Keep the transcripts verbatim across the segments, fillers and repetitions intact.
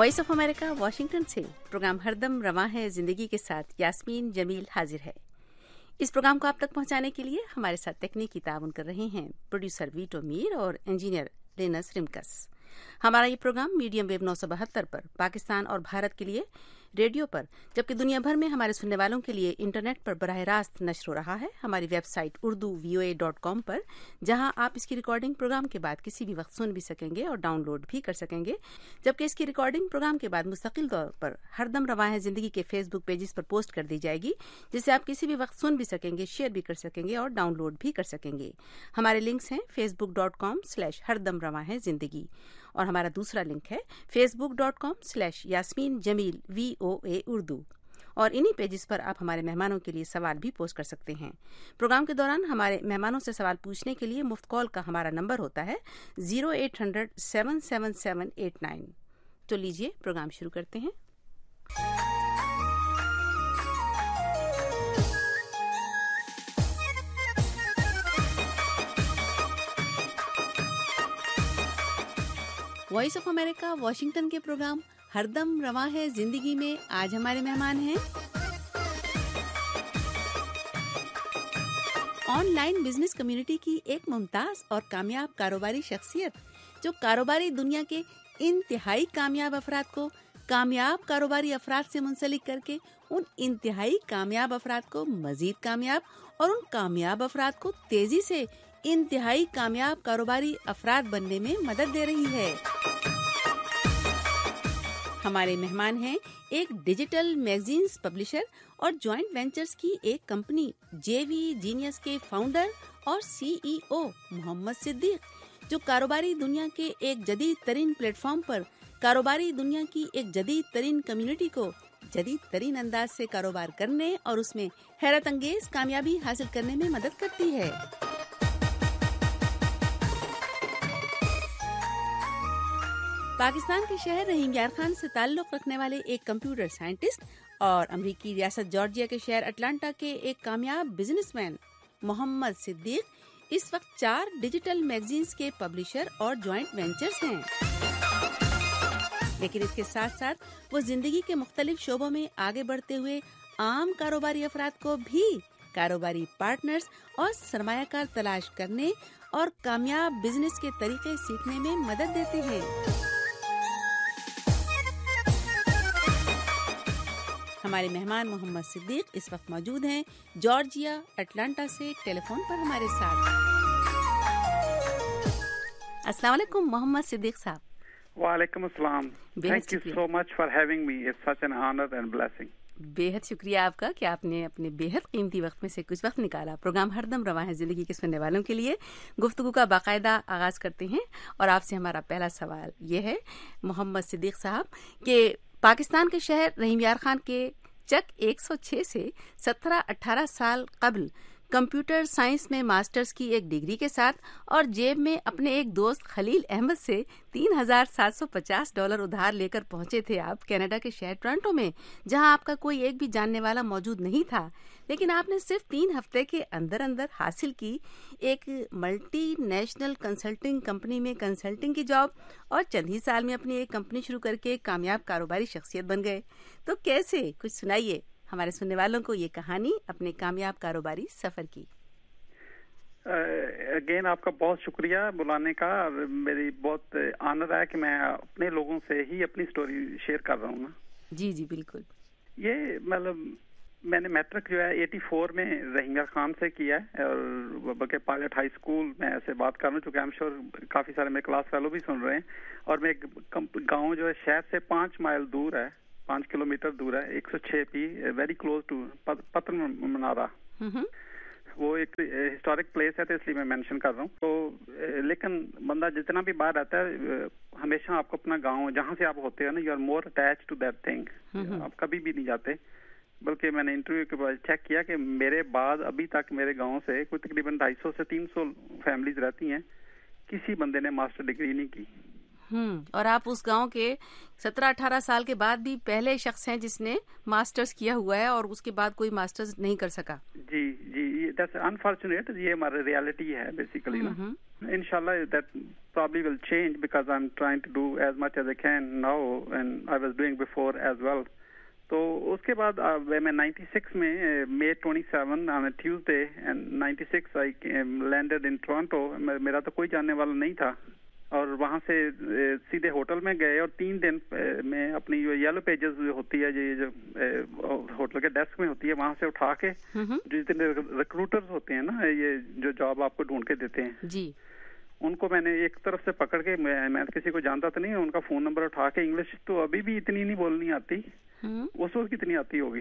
Voice of America Washington से program हरदम रवां है जिंदगी के साथ यास्मीन जमील हाजिर है। इस प्रोग्राम को आप तक पहुंचाने के लिए हमारे साथ तकनीकी ताउन कर रहे हैं प्रोड्यूसर वीटो मीर और इंजीनियर लिनस रिमकस। हमारा ये प्रोग्राम मीडियम वेब नौ सौ बहत्तर पर पाकिस्तान और भारत के लिए रेडियो पर, जबकि दुनिया भर में हमारे सुनने वालों के लिए इंटरनेट पर बराह रास्त नश्र हो रहा है हमारी website Urdu V O A dot com पर, जहां आप इसकी रिकॉर्डिंग प्रोग्राम के बाद किसी भी वक्त सुन भी सकेंगे और डाउनलोड भी कर सकेंगे, जबकि इसकी रिकॉर्डिंग प्रोग्राम के बाद मुस्तकिल तौर पर हरदम रवां है जिंदगी के फेसबुक पेजेस पर पोस्ट कर दी जाएगी, जिसे आप किसी भी वक्त सुन भी सकेंगे, शेयर भी कर सकेंगे और डाउनलोड भी कर सकेंगे। हमारे लिंक्स हैं फेसबुक डॉट कॉम स्लैश हरदम रवां है जिंदगी और हमारा दूसरा लिंक है Facebook dot com slash Yasmeen Jameel V O A Urdu, और इन्हीं पेजेस पर आप हमारे मेहमानों के लिए सवाल भी पोस्ट कर सकते हैं। प्रोग्राम के दौरान हमारे मेहमानों से सवाल पूछने के लिए मुफ्त कॉल का हमारा नंबर होता है zero eight hundred seven seven seven eight nine. तो लीजिए प्रोग्राम शुरू करते हैं। वॉइस ऑफ अमेरिका वॉशिंगटन के प्रोग्राम हरदम रवां है जिंदगी में आज हमारे मेहमान हैं ऑनलाइन बिजनेस कम्युनिटी की एक मुमताज और कामयाब कारोबारी शख्सियत, जो कारोबारी दुनिया के इंतहाई कामयाब अफराद को कामयाब कारोबारी अफराद से मुंसलिक करके उन इंतहाई कामयाब अफराद को मजीद कामयाब और उन कामयाब अफराद को तेजी से इंतहाई कामयाब कारोबारी अफराद बनने में मदद दे रही है। हमारे मेहमान हैं एक डिजिटल मैगजीन्स पब्लिशर और जॉइंट वेंचर्स की एक कंपनी जेवी जीनियस के फाउंडर और सीईओ मोहम्मद सिद्दीक, जो कारोबारी दुनिया के एक जदीद तरीन प्लेटफॉर्म पर कारोबारी दुनिया की एक जदीद तरीन कम्युनिटी को जदीद तरीन अंदाज से कारोबार करने और उसमें हैरत अंगेज कामयाबी हासिल करने में मदद करती है। पाकिस्तान के शहर रोहिंग्या खान से ताल्लुक़ रखने वाले एक कंप्यूटर साइंटिस्ट और अमरीकी रियासत जॉर्जिया के शहर अटलांटा के एक कामयाब बिजनेसमैन मोहम्मद सिद्दीक इस वक्त चार डिजिटल मैगजीन्स के पब्लिशर और जॉइंट वेंचर्स हैं। लेकिन इसके साथ साथ वो जिंदगी के मुख्तलिफ शोबों में आगे बढ़ते हुए आम कारोबारी अफराद को भी कारोबारी पार्टनर्स और सरमायाकार तलाश करने और कामयाब बिजनेस के तरीके सीखने में मदद देते हैं। हमारे मेहमान मोहम्मद सिद्दीक इस वक्त मौजूद हैं जॉर्जिया अटलांटा से टेलीफोन पर हमारे साथ। अस्सलाम वालेकुम मोहम्मद सिद्दीक साहब। वालेकुम अस्सलाम, thank you so much for having me, it's such an honour and blessing. बेहद शुक्रिया आपका कि आपने अपने बेहद कीमती वक्त में से कुछ वक्त निकाला। प्रोग्राम हरदम रवां है जिंदगी के सुनने वालों के लिए गुफ्तगू का बाकायदा आगाज करते हैं और आपसे हमारा पहला सवाल ये है मोहम्मद सिद्दीक साहब के पाकिस्तान के शहर रोहिंग्या खान के चक एक सौ छह से सत्रह अठारह साल कबल कंप्यूटर साइंस में मास्टर्स की एक डिग्री के साथ और जेब में अपने एक दोस्त खलील अहमद से तीन हज़ार सात सौ पचास डॉलर उधार लेकर पहुंचे थे आप कनाडा के शहर टोरंटो में, जहां आपका कोई एक भी जानने वाला मौजूद नहीं था। लेकिन आपने सिर्फ तीन हफ्ते के अंदर अंदर हासिल की एक मल्टीनेशनल कंसल्टिंग कंपनी में कंसल्टिंग की जॉब और चंद ही साल में अपनी एक कंपनी शुरू करके कामयाब कारोबारी शख्सियत बन गए। तो कैसे, कुछ सुनाइए हमारे सुनने वालों को ये कहानी अपने कामयाब कारोबारी सफर की। अगेन uh, आपका बहुत शुक्रिया बुलाने का, मेरी बहुत आनंद आया कि मैं अपने लोगों से ही अपनी स्टोरी शेयर कर रहा हूँ ना। जी जी बिल्कुल। ये मतलब मैंने मैट्रिक जो है चौरासी में रोहिंग्या खान से किया है और बल्कि पायलट हाई स्कूल में ऐसे बात कर रहा हूँ चूँकि आई एम श्योर काफ़ी सारे मेरे क्लास फेलो भी सुन रहे हैं। और मैं गाँव जो है शहर से पाँच माइल दूर है, पाँच किलोमीटर दूर है, एक सौ छः पी वेरी क्लोज टू पतन मनारा, वो एक हिस्टोरिक प्लेस है तो इसलिए मैं मेंशन कर रहा हूँ। तो लेकिन बंदा जितना भी बाहर रहता है हमेशा आपको अपना गांव जहाँ से आप होते हो ना, you are more attach to that thing, आप कभी भी नहीं जाते। बल्कि मैंने इंटरव्यू के बाद चेक किया कि मेरे बाद अभी तक मेरे गाँव से कोई तकरीबन ढाई सौ से तीन सौ फैमिलीज रहती हैं, किसी बंदे ने मास्टर डिग्री नहीं की। हम्म और आप उस गांव के सत्रह अठारह साल के बाद भी पहले शख्स हैं जिसने मास्टर्स किया हुआ है और उसके बाद कोई मास्टर्स नहीं कर सका। जी जी दैट्स अनफॉर्चुनेट, ये हमारी रियलिटी है बेसिकली ना। Inshallah, that probably will change because I'm trying to do as much as I can now, and I was doing before as well. तो उसके बाद मैं ninety-six में May twenty-seventh on a Tuesday, and ninety-six I landed in Toronto. मेरा तो कोई जानने वाला नहीं था और वहाँ से सीधे होटल में गए और तीन दिन में अपनी येलो पेजेस होती है ये जो होटल के डेस्क में होती है वहाँ से उठा के जिस दिन रिक्रूटर्स होते हैं ना ये जो जॉब आपको ढूंढ के देते हैं जी उनको मैंने एक तरफ से पकड़ के मैं, मैं किसी को जानता तो नहीं उनका फोन नंबर उठा के इंग्लिश तो अभी भी इतनी नहीं बोलनी आती उस वक्त कितनी आती होगी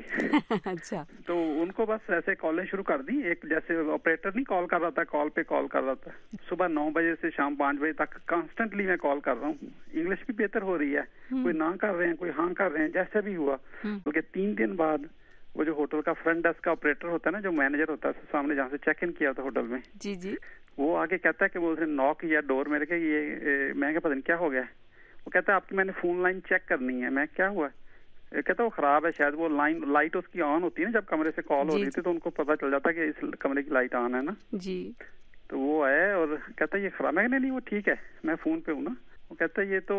अच्छा तो उनको बस ऐसे कॉलें शुरू कर दी एक जैसे ऑपरेटर नहीं कॉल कर रहा था कॉल पे कॉल कर रहा था सुबह नौ बजे से शाम पाँच बजे तक कांस्टेंटली मैं कॉल कर रहा हूँ इंग्लिश भी बेहतर हो रही है कोई ना कर रहे हैं कोई हाँ कर रहे हैं जैसे भी हुआ क्योंकि तीन दिन बाद वो जो होटल का फ्रंट डेस्क का ऑपरेटर होता है ना जो मैनेजर होता है सामने जहाँ से चेक इन किया था होटल में जी जी वो आगे कहता है कि वो उसने नॉक किया डोर मेरे के ये मैं क्या पता नहीं क्या हो गया वो कहता है आपकी मैंने फोन लाइन चेक करनी है मैं क्या हुआ कहता वो खराब है शायद वो लाइन लाइट उसकी ऑन होती है ना जब कमरे से कॉल हो रही थी तो उनको पता चल जाता कि इस कमरे की लाइट ऑन है ना जी तो वो आया और कहता ये खराब है नहीं नहीं वो ठीक है मैं फोन पे हूँ ना वो कहता ये तो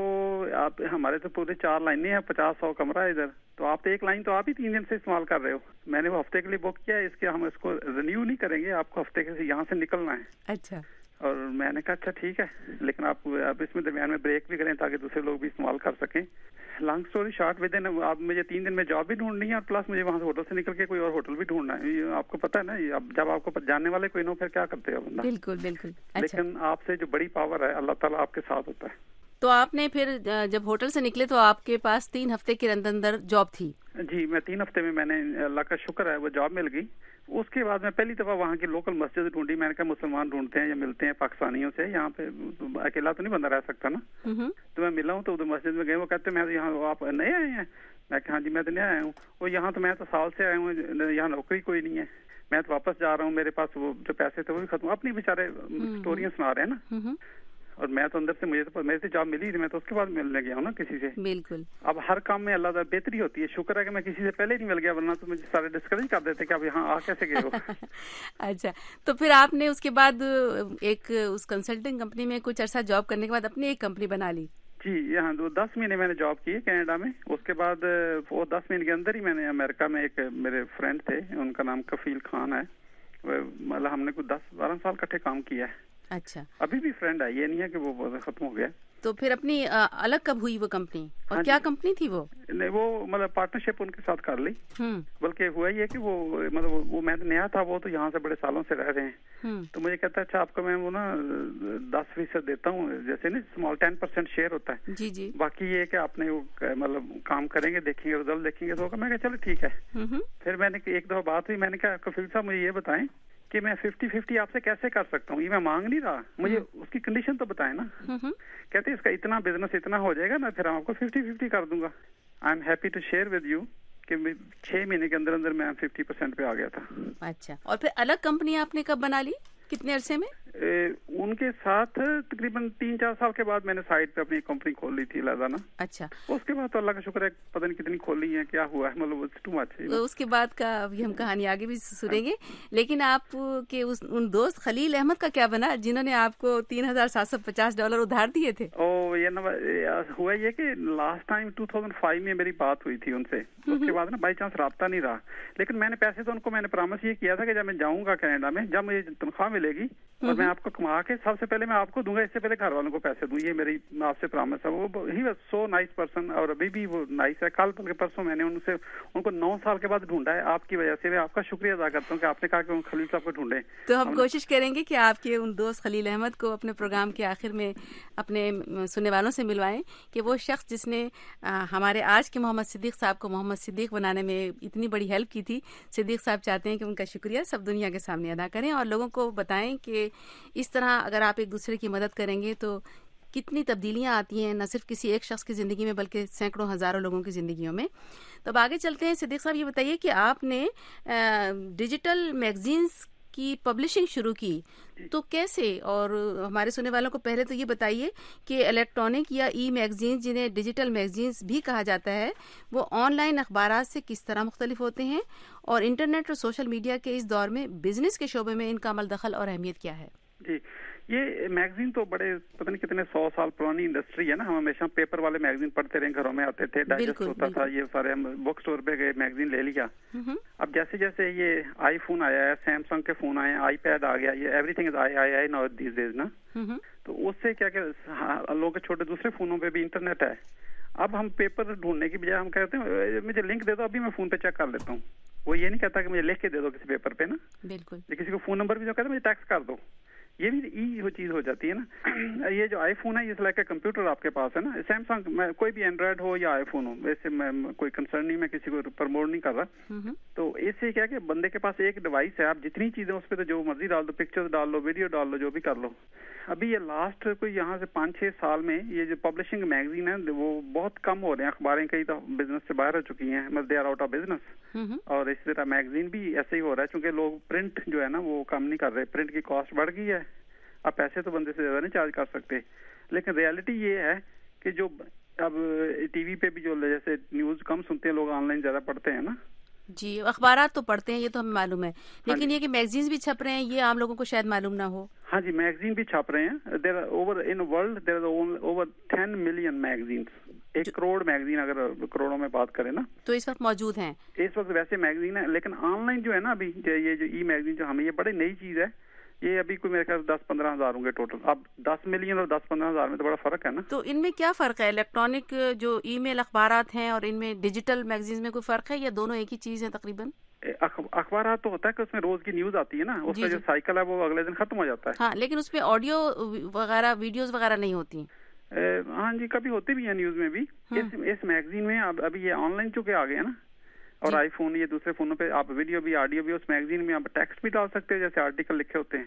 आप हमारे तो पूरे चार लाइनें हैं पचास सौ कमरा है इधर तो आप तो एक लाइन तो आप ही तीन दिन से इस्तेमाल कर रहे हो मैंने वो हफ्ते के लिए बुक किया है इसके हम इसको रिन्यू नहीं करेंगे आपको हफ्ते के यहाँ से निकलना है अच्छा और मैंने कहा अच्छा ठीक है लेकिन आप आप इसमें दरमियान में ब्रेक भी करें ताकि दूसरे लोग भी इस्तेमाल कर सकें long story short within आप मुझे तीन दिन में जॉब भी ढूंढनी है और प्लस मुझे वहाँ से होटल से निकल के कोई और होटल भी ढूंढना है आपको पता है ना आप जब आपको जानने वाले कोई ना फिर क्या करते हो बंदा बिल्कुल बिल्कुल लेकिन अच्छा। आपसे जो बड़ी पावर है अल्लाह ताला आपके साथ होता है। तो आपने फिर जब होटल से निकले तो आपके पास तीन हफ्ते के अंदर जॉब थी? जी मैं तीन हफ्ते में मैंने अल्लाह का शुक्र है वो जॉब मिल गई। उसके बाद मैं पहली दफा वहाँ की लोकल मस्जिद ढूंढी मैंने कहा मुसलमान ढूंढते हैं या मिलते हैं पाकिस्तानियों से यहाँ पे अकेला तो नहीं बंदा रह सकता ना तो मैं मिला हूँ तो उधर मस्जिद में गए वो कहते मैं तो यहाँ आप नए आए हैं मैं कहा हाँ जी मैं तो नया आया हूँ और यहाँ तो मैं तो साल से आया हूँ यहाँ नौकरी कोई नहीं है मैं तो वापस जा रहा हूँ मेरे पास वो जो पैसे थे वो भी खत्म अपनी बेचारे स्टोरियाँ सुना रहे हैं ना और मैं तो अंदर से मुझे तो मेरे से जॉब मिली थी मैं तो उसके बाद मिलने गया हूँ ना किसी से बिल्कुल। अब हर काम में अल्लाह ताला बेहतरी होती है शुक्र है कि मैं किसी से पहले नहीं मिल गया वरना तो मुझे सारे डिस्करेज कर देते कि आप यहाँ आ कैसे गए हो अच्छा तो फिर आपने उसके बाद एक उस कंसल्टिंग कंपनी में कुछ अर्सा जॉब करने के बाद अपनी एक कंपनी बना ली? जी यहाँ तो दस महीने मैंने जॉब की है कनाडा में। उसके बाद वो दस महीने के अंदर ही मैंने अमेरिका में एक मेरे फ्रेंड थे उनका नाम कफील खान है मतलब हमने कुछ दस बारह साल इकट्ठे काम किया है। अच्छा अभी भी फ्रेंड है ये नहीं है कि वो खत्म हो गया। तो फिर अपनी आ, अलग कब हुई वो कंपनी और हाँ क्या कंपनी थी वो? नहीं वो मतलब पार्टनरशिप उनके साथ कर ली बल्कि हुआ ये कि वो मतलब वो मैं नया था वो तो यहाँ से बड़े सालों से रह रहे हैं तो मुझे कहता है अच्छा आपको मैं वो ना दस फीसद देता हूँ जैसे ना स्मॉल टेन परसेंट शेयर होता है जी जी बाकी ये कि आपने वो मतलब काम करेंगे देखेंगे रिजल्ट देखेंगे तो मैं कहा चलो ठीक है। फिर मैंने एक दो बात हुई मैंने कहा कफील साहब मुझे ये बताएं कि मैं फिफ्टी फिफ्टी आपसे कैसे कर सकता हूँ ये मैं मांग नहीं रहा मुझे उसकी कंडीशन तो बताएं ना। कहते इसका इतना बिजनेस इतना हो जाएगा ना फिर आपको फिफ्टी फिफ्टी कर दूंगा। I am happy to share with you कि मैं छह महीने के अंदर अंदर मैं फिफ्टी परसेंट पे आ गया था। अच्छा और फिर अलग कंपनी आपने कब बना ली कितने अरसे में? ए, उनके साथ तकरीबन तीन चार साल के बाद मैंने साइड पे अपनी कंपनी खोल ली थी लाजाना। अच्छा उसके बाद तो अल्लाह का शुक्र है पता नहीं कितनी खोली है क्या हुआ है मतलब टू मच है उसके बाद का अभी हम कहानी आगे भी सुनेंगे। लेकिन आप के उस उन दोस्त खलील अहमद का क्या बना जिन्होंने आपको तीन हजार सात सौ पचास डॉलर उधार दिए थे? ओ ये न हुआ ये कि last time two thousand five में मेरी बात हुई थी उनसे उसके बाद ना बाई चांस राब्ता नहीं रहा लेकिन मैंने पैसे तो उनको मैंने प्रॉमिस ये किया था कि जब मैं जाऊँगा कनाडा में जब मुझे तनख्वाह मिलेगी और मैं आपको कमा के सबसे पहले मैं आपको दूंगा इससे पहले घर वालों को पैसे दूं ये मेरी आपसे प्रॉमिस है। वो ही वाज सो नाइस पर्सन और अभी भी वो नाइस है। कल बल्कि परसों मैंने उनसे उनको नौ साल के बाद ढूंढा है आपकी वजह से। मैं आपका शुक्रिया अदा करता हूँ कि आपने कहा कि खलील साहब को ढूंढे। तो हम कोशिश करेंगे कि आपके उन दोस्त खलील अहमद को अपने प्रोग्राम के आखिर में अपने सुनने वालों से मिलवाएं कि वो शख्स जिसने हमारे आज के मोहम्मद सिद्दीक साहब को मोहम्मद सिद्दीक बनाने में इतनी बड़ी हेल्प की थी। सिद्दीक साहब चाहते हैं कि उनका शुक्रिया सब दुनिया के सामने अदा करें और लोगों को बताएं कि इस तरह अगर आप एक दूसरे की मदद करेंगे तो कितनी तब्दीलियां आती हैं, न सिर्फ किसी एक शख्स की ज़िंदगी में बल्कि सैकड़ों हज़ारों लोगों की ज़िंदगियों में। तो अब आगे चलते हैं। सिद्दीक साहब ये बताइए कि आपने डिजिटल मैगजीन्स की पब्लिशिंग शुरू की, तो कैसे? और हमारे सुनने वालों को पहले तो ये बताइए कि इलेक्ट्रॉनिक या ई मैगजीन, जिन्हें डिजिटल मैगजीन्स भी कहा जाता है, वो ऑनलाइन अखबारात से किस तरह मुख्तलिफ होते हैं, और इंटरनेट और सोशल मीडिया के इस दौर में बिजनेस के शोबे में इनका अमल दखल और अहमियत क्या है? जी, ये मैगजीन तो बड़े पता नहीं कितने सौ साल पुरानी इंडस्ट्री है ना। हम हमेशा पेपर वाले मैगजीन पढ़ते रहे, घरों में आते थे, डाइजेस्ट होता था, ये सारे हम बुक स्टोर पे गए, मैगजीन ले लिया। अब जैसे जैसे ये आईफोन आया है, सैमसंग के फोन आए, आईपैड आ गया, ये everything is I I I now this days ना। तो उससे क्या क्या लोग छोटे दूसरे फोनों पे भी इंटरनेट है। अब हम पेपर ढूंढने की बजाय हम कहते हैं मुझे लिंक दे दो, अभी मैं फोन पे चेक कर लेता हूँ। वो ये नहीं कहता कि मुझे लिख के दे दो किसी पेपर पे ना, बिल्कुल, किसी को फोन नंबर भी जो कहता है मुझे टेक्स्ट कर दो, ये भी ई चीज हो जाती है ना। ये जो आईफोन है, ये लाइक का कंप्यूटर आपके पास है ना। सैमसंग में कोई भी एंड्रॉयड हो या आईफोन हो, वैसे मैं कोई कंसर्न नहीं, मैं किसी को प्रमोट नहीं कर रहा। तो इससे क्या कि बंदे के पास एक डिवाइस है, आप जितनी चीजें उस पर जो मर्जी डाल दो, पिक्चर्स डाल लो, वीडियो डाल लो, जो भी कर लो। अभी ये लास्ट कोई यहाँ से पाँच छः साल में ये जो पब्लिशिंग मैगजीन है वो बहुत कम हो रहे हैं, अखबारें कई तो बिजनेस से बाहर हो चुकी हैं, मतलब they are out of business. और इसी तरह मैगजीन भी ऐसे ही हो रहा है, क्योंकि लोग प्रिंट जो है ना वो काम नहीं कर रहे, प्रिंट की कॉस्ट बढ़ गई है। आप पैसे तो बंदे से ज़्यादा नहीं चार्ज कर सकते, लेकिन रियलिटी ये है कि जो अब टीवी पे भी जो जैसे न्यूज़ कम सुनते हैं लोग, ऑनलाइन ज़्यादा पढ़ते हैं ना। जी, अखबारात तो पढ़ते हैं, ये तो हमें मालूम है, लेकिन हाँ, ये कि मैगजीन्स भी छप रहे हैं, ये आम लोगों को शायद मालूम ना हो। हाँ जी, मैगजीन भी छप रहे हैं। There are over in world there are over ten million magazines, एक करोड़ मैगजीन अगर करोड़ों में बात करें ना तो इस वक्त मौजूद हैं। इस वक्त वैसे मैगजीन है, लेकिन ऑनलाइन जो है ना अभी ये जो ई मैगजीन जो हमें, ये बड़ी नई चीज है, ये अभी कोई मेरे ख्याल दस पंद्रह हजार होंगे टोटल। अब दस मिलियन और दस पंद्रह हजार में तो बड़ा फर्क है ना। तो इनमें क्या फर्क है, इलेक्ट्रॉनिक जो ईमेल अखबारात हैं और इनमें डिजिटल मैगजीन में कोई फर्क है, या दोनों एक ही चीज है तकरीबन? अखबार तो होता है कि उसमें रोज की न्यूज आती है ना, उसमें जो साइकिल है वो अगले दिन खत्म हो जाता है। हाँ, लेकिन उसमें ऑडियो वगैरह, वीडियोज वगैरह नहीं होती। हाँ जी, कभी होती भी है न्यूज में भी। इस मैगजीन में अभी ये ऑनलाइन चुके आ गए ना, और आईफोन ये दूसरे फोनों पे आप वीडियो भी, ऑडियो भी, उस मैगजीन में आप टेक्स्ट भी डाल सकते हो, जैसे आर्टिकल लिखे होते हैं,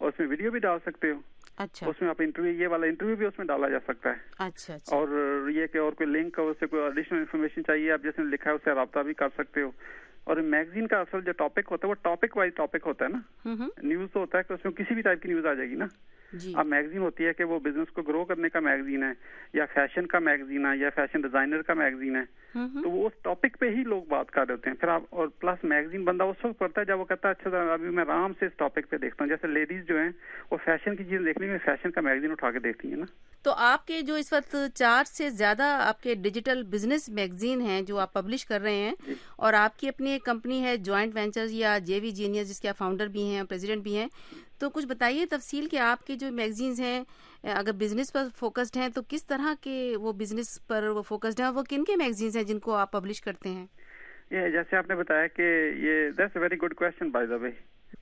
और उसमें वीडियो भी डाल सकते हो। अच्छा, उसमें आप इंटरव्यू, ये वाला इंटरव्यू भी उसमें डाला जा सकता है। अच्छा, अच्छा। और ये कि और कोई लिंक, उससे कोई एडिशनल इन्फॉर्मेशन चाहिए, आप जैसे लिखा है उससे राब्ता भी कर सकते हो। और मैगजीन का असल जो टॉपिक होता है वो टॉपिक वाइज टॉपिक होता है ना। न्यूज तो होता है कि उसमें किसी भी टाइप की न्यूज आ जाएगी ना। अब मैगजीन होती है कि वो बिजनेस को ग्रो करने का मैगजीन है, या फैशन का मैगजीन है, या फैशन डिजाइनर का मैगजीन है, तो वो उस टॉपिक पे ही लोग बात कर रहे होते हैं। फिर आप और प्लस मैगजीन बंदा उस वक्त पढ़ता है जब वो कहता है अच्छा अभी मैं आराम से इस टॉपिक पे देखता हूँ। जैसे लेडीज जो है वो फैशन की चीज देखने में फैशन का मैगजीन उठा के देखती है ना। तो आपके जो इस वक्त चार से ज्यादा आपके डिजिटल बिजनेस मैगजीन हैं जो आप पब्लिश कर रहे हैं, और आपकी अपनी एक कंपनी है जॉइंट वेंचर्स या जेवी जीनियस, जिसके आप फाउंडर भी हैं, प्रेसिडेंट भी हैं, तो कुछ बताइए तफसील कि आपके जो मैगजीन्स हैं अगर बिजनेस पर फोकस्ड हैं तो किस तरह के वो बिजनेस पर वो फोकस्ड हैं, वो किन के मैगजीन्स हैं जिनको आप पब्लिश करते हैं? ये जैसे आपने बताया कि ये that's a very good question by the way.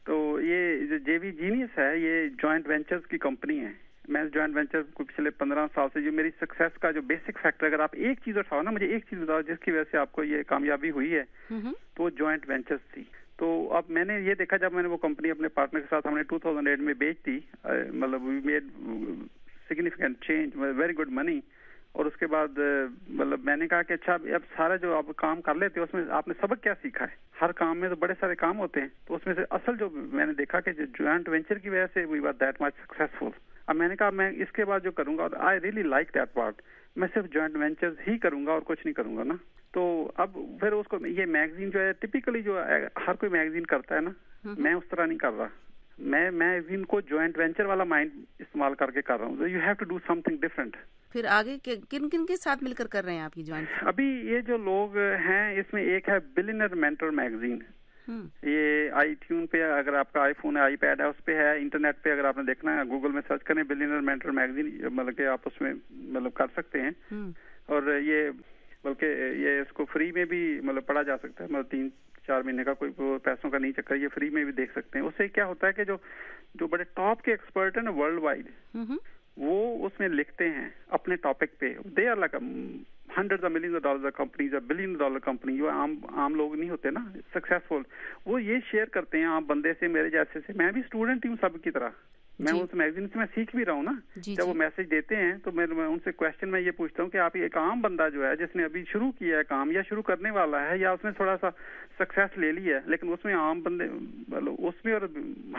तो ये जो जेवी जीनियस है ये जॉइंट वेंचर्स की कंपनी है। मैं जॉइंट वेंचर को पिछले पंद्रह साल से, जो मेरी सक्सेस का जो बेसिक फैक्टर, अगर आप एक चीज उठाओ ना, मुझे एक चीज बताओ जिसकी वजह से आपको ये कामयाबी हुई है, तो जॉइंट वेंचर्स थी। तो अब मैंने ये देखा जब मैंने वो कंपनी अपने पार्टनर के साथ हमने दो हज़ार आठ में बेच दी, मतलब we made significant change, very good money. और उसके बाद मतलब मैंने कहा कि अच्छा अब सारा जो आप काम कर लेते हो उसमें आपने सबक क्या सीखा है? हर काम में तो बड़े सारे काम होते हैं, तो उसमें से असल जो मैंने देखा कि जॉइंट वेंचर की वजह से we were that much successful. अब मैंने कहा मैं इसके बाद जो करूंगा, और I really like that part, मैं सिर्फ जॉइंट वेंचर्स ही करूंगा और कुछ नहीं करूंगा ना। तो अब फिर उसको ये मैगजीन जो है टिपिकली जो हर कोई मैगजीन करता है ना, मैं उस तरह नहीं कर रहा। मैं मैं इनको जॉइंट वेंचर वाला माइंड इस्तेमाल करके कर रहा हूँ। You have to do something different. फिर आगे किन किन के साथ मिलकर कर रहे हैं आप ये जॉइंट? अभी ये जो लोग हैं इसमें एक है बिलियनर मेंटर मैगजीन। ये आई ट्यून पे अगर आपका आईफोन है, आईपैड है, उस पे है। इंटरनेट पे अगर आपने देखना है गूगल में सर्च करें बिलियनर मेंटर मैगजीन, मतलब कि आप उसमें मतलब कर सकते हैं। और ये बल्कि ये इसको फ्री में भी मतलब पढ़ा जा सकता है, मतलब तीन चार महीने का कोई पैसों का नहीं चक्कर, ये फ्री में भी देख सकते हैं। उससे क्या होता है कि जो जो बड़े टॉप के एक्सपर्ट हैं ना वर्ल्ड वाइड, वो उसमें लिखते हैं अपने टॉपिक पे। They are like hundred of million dollar company या बिलियन डॉलर कंपनी जो आम आम लोग नहीं होते ना सक्सेसफुल, वो ये शेयर करते हैं आम बंदे से, मेरे जैसे से। मैं भी स्टूडेंट हूँ सबकी तरह, मैं उस मैगजीन से मैं सीख भी रहा हूँ ना। जब वो मैसेज देते हैं तो मैं, मैं उनसे क्वेश्चन मैं ये पूछता हूँ कि आप एक आम बंदा जो है जिसने अभी शुरू किया है काम या शुरू करने वाला है या उसने थोड़ा सा सक्सेस ले लिया है, लेकिन उसमें आम बंदे उसमें और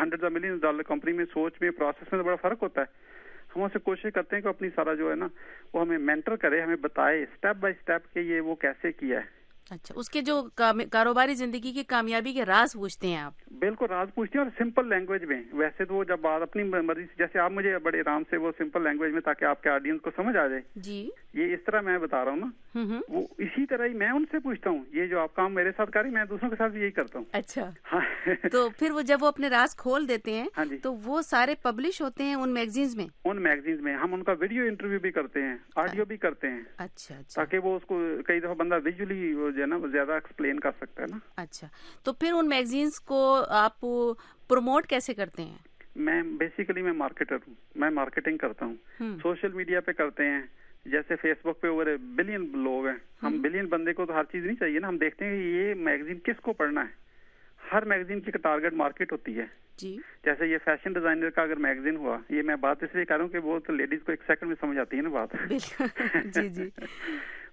hundred of million dollar company में सोच में प्रोसेस में तो बड़ा फर्क होता है। हम उससे कोशिश करते हैं कि अपनी सारा जो है ना वो हमें मेंटर करे, हमें बताए स्टेप बाय स्टेप कि ये वो कैसे किया है। अच्छा, उसके जो कारोबारी जिंदगी की कामयाबी के राज पूछते हैं आप? बिल्कुल राज पूछते हैं और सिंपल लैंग्वेज में। वैसे तो वो जब बात अपनी मर्जी से, जैसे आप मुझे बड़े आराम से वो सिंपल लैंग्वेज में ताकि आपके ऑडियंस को समझ आ जाए जी, ये इस तरह मैं बता रहा हूँ ना, वो इसी तरह ही मैं उनसे पूछता हूँ ये जो आप काम मेरे साथ करें मैं दूसरों के साथ भी यही करता हूँ। अच्छा हाँ। तो फिर वो जब वो अपने राज खोल देते हैं हाँ जी, तो वो सारे पब्लिश होते हैं उन मैगजीन्स में? उन मैगजीन्स में हम उनका वीडियो इंटरव्यू भी करते हैं, ऑडियो भी करते हैं। अच्छा, ताकि वो उसको कई दफा बंदा विजुअली ना वो ज्यादा एक्सप्लेन कर सकता है ना। अच्छा, तो फिर उन मैगजीन्स को आप प्रमोट कैसे करते हैं? मैं बेसिकली मैं मार्केटर हूँ, मैं मार्केटिंग करता हूँ, सोशल मीडिया पे करते हैं, जैसे फेसबुक पे ओवर बिलियन लोग हैं, हम बिलियन बंदे को तो हर चीज नहीं चाहिए ना। हम देखते हैं ये मैगजीन किसको पढ़ना है, हर मैगजीन की एक टारगेट मार्केट होती है जी। जैसे ये फैशन डिजाइनर का अगर मैगजीन हुआ, ये मैं बात इसलिए कह रहा हूँ कि वो तो लेडीज को एक सेकंड में समझ आती है ना बात। जी जी।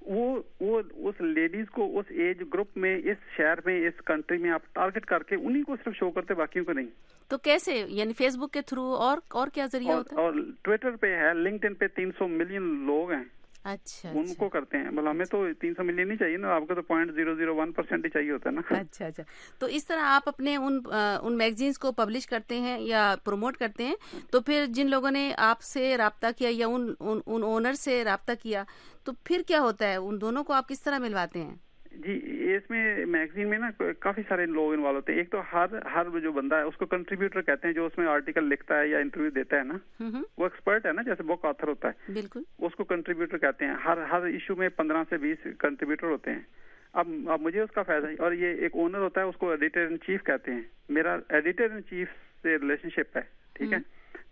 वो वो उस लेडीज को उस एज ग्रुप में इस शहर में इस कंट्री में आप टारगेट करके उन्हीं को सिर्फ शो करते, बाकियों को नहीं। तो कैसे, यानी फेसबुक के थ्रू और और क्या जरिया होता है? और ट्विटर पे है, लिंक्डइन पे तीन सौ मिलियन लोग हैं। अच्छा, उनको अच्छा। करते हैं, मतलब हमें तो तीन सौ मिलियन नहीं चाहिए ना, आपको तो point zero zero one percent ही चाहिए होता है ना। अच्छा अच्छा, तो इस तरह आप अपने उन उन मैगजीन्स को पब्लिश करते हैं या प्रमोट करते हैं। तो फिर जिन लोगों ने आपसे राब्ता किया या उन उन, उन ओनर से राब्ता किया, तो फिर क्या होता है, उन दोनों को आप किस तरह मिलवाते हैं? जी, इसमें मैगजीन में ना काफी सारे लोग इन्वॉल्व होते हैं। एक तो हर हर जो बंदा है उसको कंट्रीब्यूटर कहते हैं, जो उसमें आर्टिकल लिखता है या इंटरव्यू देता है ना, वो एक्सपर्ट है ना, जैसे बुक ऑथर होता है, बिल्कुल उसको कंट्रीब्यूटर कहते हैं। हर हर इशू में पंद्रह से बीस कंट्रीब्यूटर होते हैं। अब अब मुझे उसका फायदा है। और ये एक ओनर होता है, उसको एडिटर इन चीफ कहते हैं। मेरा एडिटर इन चीफ से रिलेशनशिप है, ठीक है,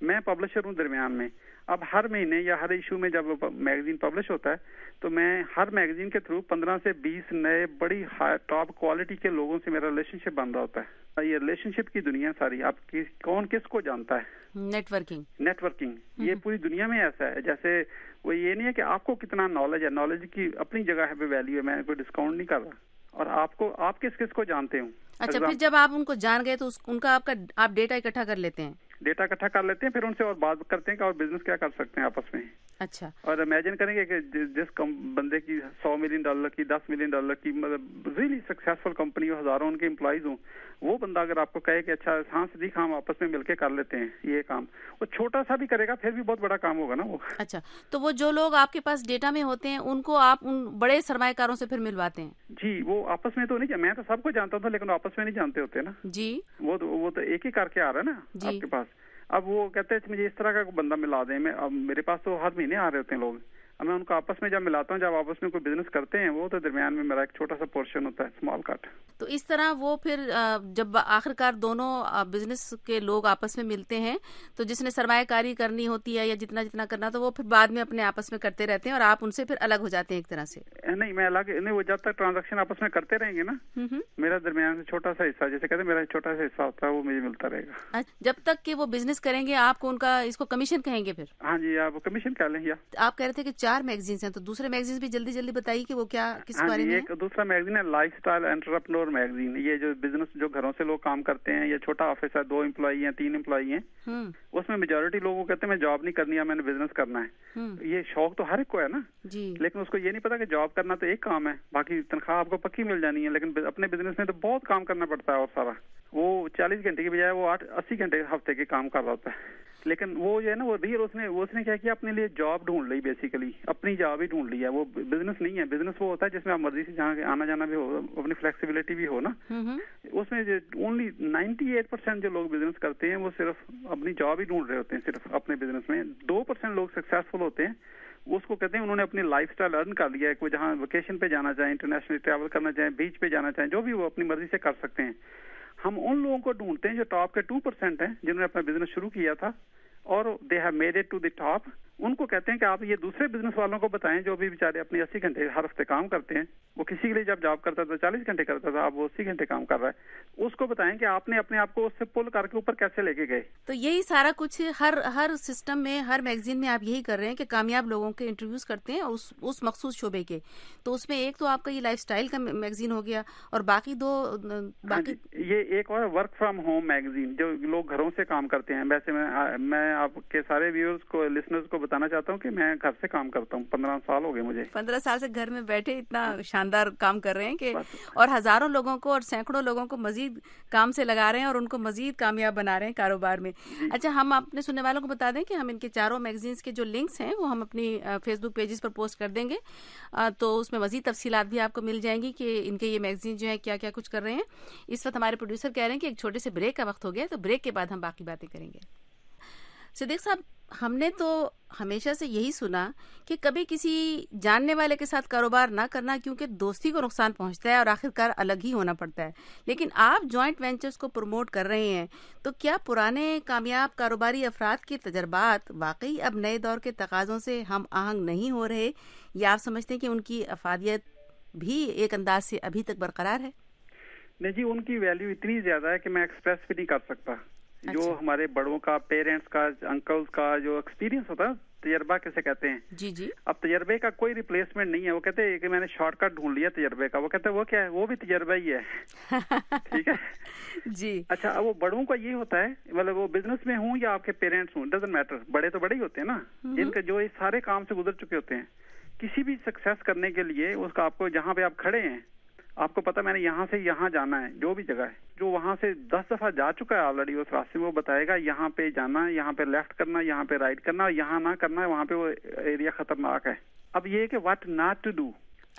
मैं पब्लिशर हूँ दरमियान में। अब हर महीने या हर इशू में जब मैगजीन पब्लिश होता है तो मैं हर मैगजीन के थ्रू पंद्रह से बीस नए बड़ी टॉप क्वालिटी के लोगों से मेरा रिलेशनशिप बन रहा होता है। ये रिलेशनशिप की दुनिया सारी, आप किस कौन किसको जानता है, नेटवर्किंग नेटवर्किंग ये पूरी दुनिया में ऐसा है। जैसे वो ये नहीं है कि आपको कितना नॉलेज है, नॉलेज की अपनी जगह पे वैल्यू है, मैं कोई डिस्काउंट नहीं कर रहा। और आपको आप किस किस को जानते हो। अच्छा, फिर जब आप उनको जान गए तो उनका आपका आप डेटा इकट्ठा कर लेते हैं? डेटा इकट्ठा कर लेते हैं, फिर उनसे और बात करते हैं कि और बिजनेस क्या कर सकते हैं आपस में। अच्छा, और इमेजिन करेंगे कि जिस कम बंदे की सौ मिलियन डॉलर की दस मिलियन डॉलर की मतलब रियली सक्सेसफुल कंपनी हो, हजारों उनके एम्प्लॉइज हों, वो बंदा अगर आपको कहे कि अच्छा हाँ सिद्दीक हम आपस में मिलके कर लेते हैं ये काम, वो छोटा सा भी करेगा फिर भी बहुत बड़ा काम होगा ना वो। अच्छा, तो वो जो लोग आपके पास डेटा में होते हैं उनको आप उन बड़े सरमाएकारों से फिर मिलवाते हैं? जी, वो आपस में तो नहीं, मैं तो सबको जानता था लेकिन आपस में नहीं जानते होते ना जी, वो वो तो एक ही करके आ रहा है ना आपके पास। अब वो कहते हैं मुझे इस तरह का बंदा मिला दें। मैं अब मेरे पास तो हर महीने आ रहे होते हैं लोग, अब मैं उनको आपस में जब मिलाता हूँ, जब आपस में कोई बिजनेस करते हैं, वो तो दरमियान में मेरा एक छोटा सा पोर्शन होता है, स्मॉल कट। तो इस तरह वो फिर जब आखिरकार दोनों बिजनेस के लोग आपस में मिलते हैं, तो जिसने सरमायाकारी करनी होती है या जितना जितना करना, तो वो फिर बाद में अपने आपस में करते रहते हैं और आप उनसे फिर अलग हो जाते हैं एक तरह से? नहीं, मैं अलग नहीं, वो जब तक ट्रांजेक्शन आपस में करते रहेंगे ना, मेरा दरमियान में छोटा सा हिस्सा, जैसे कहते हैं मेरा छोटा सा हिस्सा होता है, वो मुझे मिलता रहेगा जब तक कि वो बिजनेस करेंगे। आपको उनका इसको कमीशन कहेंगे फिर? हाँ जी, आप कमीशन कह लेंगे। आप कह रहे थे कि चार मैगजीन्स हैं, तो दूसरे मैगजीन्स भी जल्दी जल्दी बताइए कि वो क्या किस बारे में? एक दूसरा मैगजीन है लाइफस्टाइल एंटरप्रेन्योर मैगजीन। ये जो बिजनेस जो घरों से लोग काम करते हैं, ये छोटा ऑफिस है, दो एम्प्लॉई हैं, तीन एम्प्लॉई हैं, उसमें मेजोरिटी लोगों कहते हैं मैं जॉब नहीं करनी है, मैंने बिजनेस करना है। ये शौक तो हर एक को है ना जी, लेकिन उसको ये नहीं पता कि जॉब करना तो एक काम है, बाकी तनख्वाह आपको पक्की मिल जानी है, लेकिन अपने बिजनेस में तो बहुत काम करना पड़ता है। और सारा वो चालीस घंटे की बजाय वो आठ अस्सी घंटे हफ्ते के काम कर रहा होता है। लेकिन वो जो है ना वो रियल उसने उसने क्या किया, अपने लिए जॉब ढूंढ ली, बेसिकली अपनी जॉब ही ढूंढ ली है। वो बिजनेस नहीं है, बिजनेस वो होता है जिसमें आप मर्जी से जहाँ आना जाना भी हो, अपनी फ्लेक्सिबिलिटी भी हो ना, उसमें ओनली अट्ठानवे परसेंट जो लोग बिजनेस करते हैं वो सिर्फ अपनी जॉब ही ढूंढ रहे होते हैं, सिर्फ अपने बिजनेस में। दो परसेंट लोग सक्सेसफुल होते हैं, उसको कहते हैं उन्होंने अपनी लाइफस्टाइल अर्न कर लिया है, वो जहाँ वेकेशन पे जाना चाहें, इंटरनेशनल ट्रैवल करना चाहें, बीच पे जाना चाहें, जो भी वो अपनी मर्जी से कर सकते हैं। हम उन लोगों को ढूंढते हैं जो टॉप के टू परसेंट हैं, जिन्होंने अपना बिजनेस शुरू किया था और they have made it to the top, उनको कहते हैं कि आप ये दूसरे बिजनेस वालों को बताएं जो भी बेचारे अपने अस्सी घंटे हर हफ्ते काम करते हैं, वो किसी के लिए जब जॉब करता था चालीस घंटे करता था, आप वो अस्सी घंटे काम कर रहा है, उसको बताएं कि आपने अपने आप को उससे पुल करके ऊपर कैसे लेके गए। तो यही सारा कुछ हर हर सिस्टम में, हर मैगजीन में आप यही कर रहे हैं कि कामयाब लोगों के इंटरव्यूज करते हैं उस उस मखसूस शोबे के। तो उसमें एक तो आपका ये लाइफस्टाइल का मैगजीन हो गया और बाकी दो बाकी ये एक और वर्क फ्रॉम होम मैगजीन जो लोग घरों से काम करते हैं। वैसे मैं मैं आपके सारे व्यूअर्स को, लिसनर्स को बताना चाहता हूँ कि मैं घर से काम करता हूँ, पंद्रह साल हो गए मुझे, पंद्रह साल से घर में बैठे इतना शानदार काम कर रहे हैं कि और हजारों लोगों को और सैकड़ों लोगों को मजीद काम से लगा रहे हैं और उनको मजीद कामयाब बना रहे हैं कारोबार में। अच्छा, हम अपने सुनने वालों को बता दें कि हम इनके चारों मैगजीन्स के जो लिंक्स हैं वो हम अपनी फेसबुक पेजेस पर पोस्ट कर देंगे, तो उसमें मजीद तफसीलात भी आपको मिल जाएंगी कि इनके ये मैगजीन जो है क्या क्या कुछ कर रहे हैं। इस वक्त हमारे प्रोड्यूसर कह रहे हैं कि एक छोटे से ब्रेक का वक्त हो गया, तो ब्रेक के बाद हम बाकी बातें करेंगे। सिद्दीक साहब, हमने तो हमेशा से यही सुना कि कभी किसी जानने वाले के साथ कारोबार ना करना क्योंकि दोस्ती को नुकसान पहुंचता है और आखिरकार अलग ही होना पड़ता है, लेकिन आप जॉइंट वेंचर्स को प्रमोट कर रहे हैं, तो क्या पुराने कामयाब कारोबारी अफराद के तजर्बात वाकई अब नए दौर के तकाज़ों से हम आहंग नहीं हो रहे, या आप समझते हैं कि उनकी अफादियत भी एक अंदाज से अभी तक बरकरार है? नहीं जी, उनकी वैल्यू इतनी ज़्यादा है कि मैं एक्सप्रेस भी नहीं कर सकता। अच्छा। जो हमारे बड़ों का, पेरेंट्स का, अंकल्स का जो एक्सपीरियंस होता है, तजर्बा किसे कहते हैं जी जी, अब तजर्बे का कोई रिप्लेसमेंट नहीं है। वो कहते हैं कि मैंने शॉर्टकट ढूंढ लिया तजर्बे का, वो कहते हैं वो क्या है, वो भी तजर्बा ही है। ठीक है जी। अच्छा, अब वो बड़ों का ये होता है, मतलब वो बिजनेस में हूँ या आपके पेरेंट्स हूँ, डजंट मैटर, बड़े तो बड़े ही होते हैं ना, जिनके जो इस सारे काम से गुजर चुके होते हैं। किसी भी सक्सेस करने के लिए उसका आपको, जहाँ पे आप खड़े हैं आपको पता मैंने यहाँ से यहाँ जाना है, जो भी जगह है, जो वहाँ से दस दफा जा चुका है ऑलरेडी उस रास्ते में, वो बताएगा यहाँ पे जाना है, यहाँ पे लेफ्ट करना है, यहाँ पे राइट करना है, यहाँ ना करना है, वहाँ पे वो एरिया खतरनाक है। अब ये कि what not to do,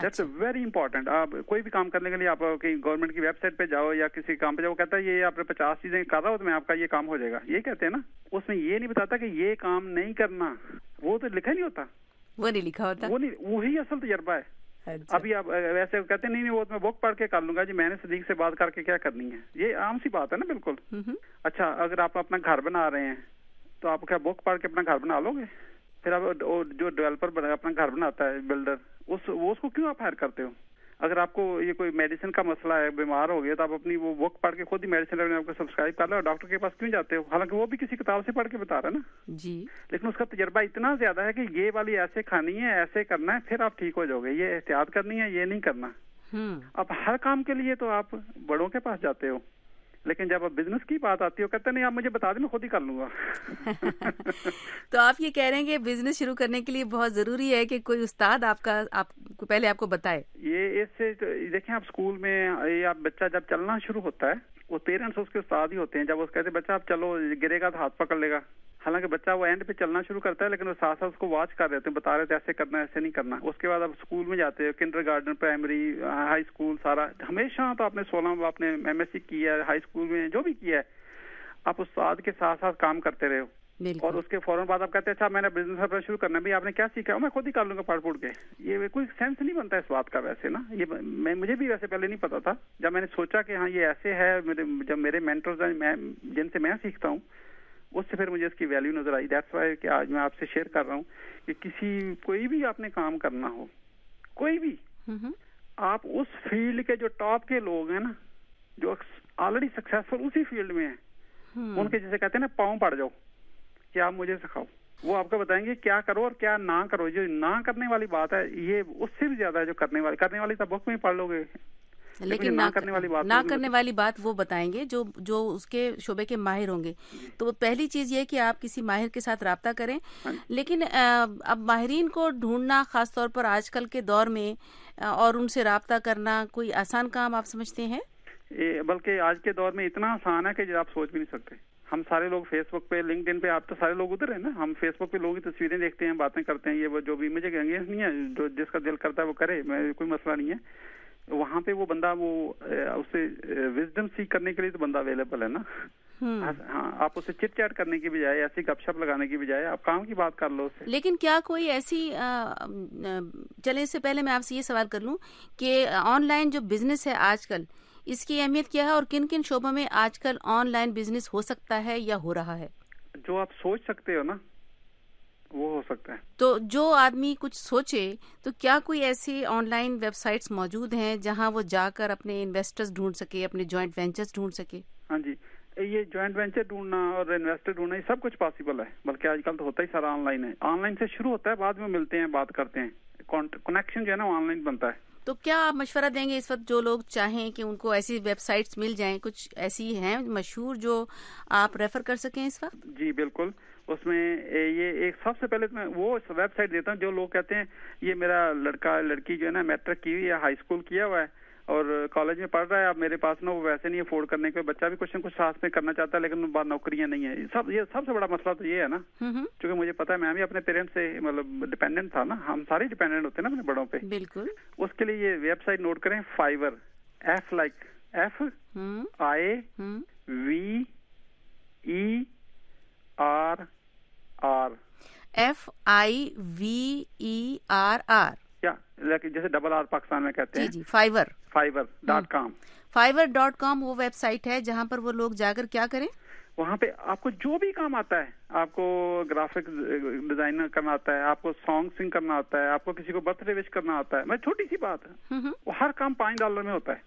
that's very important. आप कोई भी काम करने के लिए आप कहीं गवर्नमेंट की वेबसाइट पे जाओ या किसी काम पे जाओ, कहता है ये आपने पचास चीजें कर रहा हो तो मैं आपका ये काम हो जाएगा, ये कहते हैं ना, उसमें ये नहीं बताता कि ये काम नहीं करना, वो तो लिखा नहीं होता, वो नहीं लिखा होता, वो नहीं, वही असल तजर्बा है। अच्छा। अभी आप वैसे कहते नहीं नहीं वो तो मैं बुक पढ़ के कर लूंगा जी, मैंने सिद्दीक से बात करके क्या करनी है, ये आम सी बात है ना, बिल्कुल। अच्छा, अगर आप अपना घर बना रहे हैं तो आप क्या बुक पढ़ के अपना घर बना लोगे? फिर आप जो डेवलपर अपना घर बनाता है, बिल्डर, उस वो उसको क्यों आप हायर करते हो? अगर आपको ये कोई मेडिसिन का मसला है, बीमार हो गया, तो आप अपनी वो बुक पढ़ के खुद ही मेडिसिन आपको सब्सक्राइब कर लो और डॉक्टर के पास क्यों जाते हो? हालांकि वो भी किसी किताब से पढ़ के बता रहा है ना जी, लेकिन उसका तजर्बा इतना ज्यादा है कि ये वाली ऐसे खानी है, ऐसे करना है, फिर आप ठीक हो जाओगे, ये एहतियात करनी है, ये नहीं करना। अब हर काम के लिए तो आप बड़ों के पास जाते हो, लेकिन जब आप बिजनेस की बात आती हो कहते नहीं आप मुझे बता दें, मैं खुद ही कर लूंगा। तो आप ये कह रहे हैं कि बिजनेस शुरू करने के लिए बहुत जरूरी है कि कोई उस्ताद आपका आपको पहले आपको बताए। ये इससे तो, देखें आप स्कूल में ये आप बच्चा जब चलना शुरू होता है वो पेरेंट्स उसके उस्ताद ही होते हैं। जब वो कहते बच्चा आप चलो, गिरेगा तो हाथ पकड़ लेगा, हालांकि बच्चा वो एंड पे चलना शुरू करता है, लेकिन वो साथ साथ उसको वॉच कर देते हैं, बता रहे थे ऐसे करना ऐसे नहीं करना। उसके बाद आप स्कूल में जाते हो, किंडरगार्टन, प्राइमरी, हाई स्कूल, सारा हमेशा तो आपने सोलह आपने एमएससी किया है, हाई स्कूल में जो भी किया है, आप उस्ताद के साथ साथ काम करते रहे हो, और उसके फौरन बाद आप कहते हैं अच्छा मैंने बिजनेस अपना शुरू करना है, भाई आपने क्या सीखा? मैं खुद ही कर लूंगा पढ़ पढ़ के। ये कोई सेंस नहीं बनता इस बात का वैसे ना, ये मैं मुझे भी वैसे पहले नहीं पता था। जब मैंने सोचा कि हाँ ये ऐसे है, मेरे जब मेरे मेंटर्स हैं मैं जिनसे मैं सीखता हूँ, उससे फिर मुझे इसकी वैल्यू नजर आई। दैट्स व्हाई कि आज मैं आपसे शेयर कर रहा हूँ कि किसी कोई भी आपने काम करना हो, कोई भी आप उस फील्ड के जो टॉप के लोग हैं ना, जो ऑलरेडी सक्सेसफुल उसी फील्ड में हैं, उनके जैसे कहते हैं ना पाँव पड़ जाओ कि आप मुझे सिखाओ, वो आपको बताएंगे क्या करो और क्या ना करो। जो ना करने वाली बात है ये उससे भी ज्यादा है जो करने वाली, करने वाली तो बुक में पढ़ लोगे, लेकिन ना करने वाली बात ना करने वाली बात वो बताएंगे जो जो उसके शोबे के माहिर होंगे। तो पहली चीज़ ये कि आप किसी माहिर के साथ राब्ता करें। लेकिन अब माहिरीन को ढूंढना खासतौर पर आजकल के दौर में और उनसे राब्ता करना कोई आसान काम आप समझते हैं? बल्कि आज के दौर में इतना आसान है कि आप सोच भी नहीं सकते। हम सारे लोग फेसबुक पे, लिंक्डइन पे, आप तो सारे लोग उधर है ना, हम फेसबुक पे लोगों की तस्वीरें देखते हैं, बातें करते हैं, ये वो जो भी, मुझे अगेंस्ट नहीं है, जो जिसका दिल करता है वो करे, मैं कोई मसला नहीं है। वहाँ पे वो बंदा वो उसे विजडम सीख करने के लिए तो बंदा अवेलेबल है ना। हाँ, आप उसे चिट चैट करने की बजाय, ऐसी गपशप लगाने की बजाय आप काम की बात कर लो उससे। लेकिन क्या कोई ऐसी आ, चले इससे पहले मैं आपसे ये सवाल कर लूँ कि ऑनलाइन जो बिजनेस है आजकल, इसकी अहमियत क्या है और किन किन शोबों में आजकल ऑनलाइन बिजनेस हो सकता है या हो रहा है? जो आप सोच सकते हो ना वो हो सकता है। तो जो आदमी कुछ सोचे तो क्या कोई ऐसी ऑनलाइन वेबसाइट्स मौजूद हैं जहां वो जाकर अपने इन्वेस्टर्स ढूंढ सके, अपने जॉइंट वेंचर्स ढूंढ सके? हाँ जी, ये जॉइंट वेंचर ढूंढना और इन्वेस्टर ढूंढना ये सब कुछ पॉसिबल है, बल्कि आजकल तो होता ही सारा ऑनलाइन है। ऑनलाइन से शुरू होता है, बाद में मिलते हैं, बात करते हैं, कनेक्शन जो है ना ऑनलाइन बनता है। तो क्या आप मशवरा देंगे इस वक्त जो लोग चाहें कि उनको ऐसी वेबसाइट्स मिल जाएं, कुछ ऐसी हैं मशहूर जो आप रेफर कर सकें इस वक्त? जी बिल्कुल, उसमें ये एक सबसे पहले मैं वो वेबसाइट देता हूँ जो लोग कहते हैं ये मेरा लड़का लड़की जो है ना मैट्रिक की हुई है, हाई स्कूल किया हुआ है और कॉलेज में पढ़ रहा है, अब मेरे पास ना वो वैसे नहीं अफोर्ड करने के, बच्चा भी कुछ न कुछ साथ में करना चाहता है लेकिन बात नौकरियां नहीं है। सब ये सबसे बड़ा मसला तो ये है ना, क्योंकि मुझे पता है मैं भी अपने पेरेंट्स से मतलब डिपेंडेंट था ना, हम सारे डिपेंडेंट होते हैं ना अपने बड़ों पे। बिल्कुल, उसके लिए ये वेबसाइट नोट करें, Fiverr, F like F I V E R R, F I V E R R, या जैसे डबल आर पाकिस्तान में कहते हैं, Fiverr, Fiverr dot com. Fiverr dot com वो वेबसाइट है जहाँ पर वो लोग जाकर क्या करें? वहाँ पे आपको जो भी काम आता है, आपको ग्राफिक डिजाइनर करना आता है, आपको सॉन्ग सिंग करना आता है, आपको किसी को बर्थडे विश करना आता है, मैं छोटी सी बात है, वो हर काम पाँच डॉलर में होता है।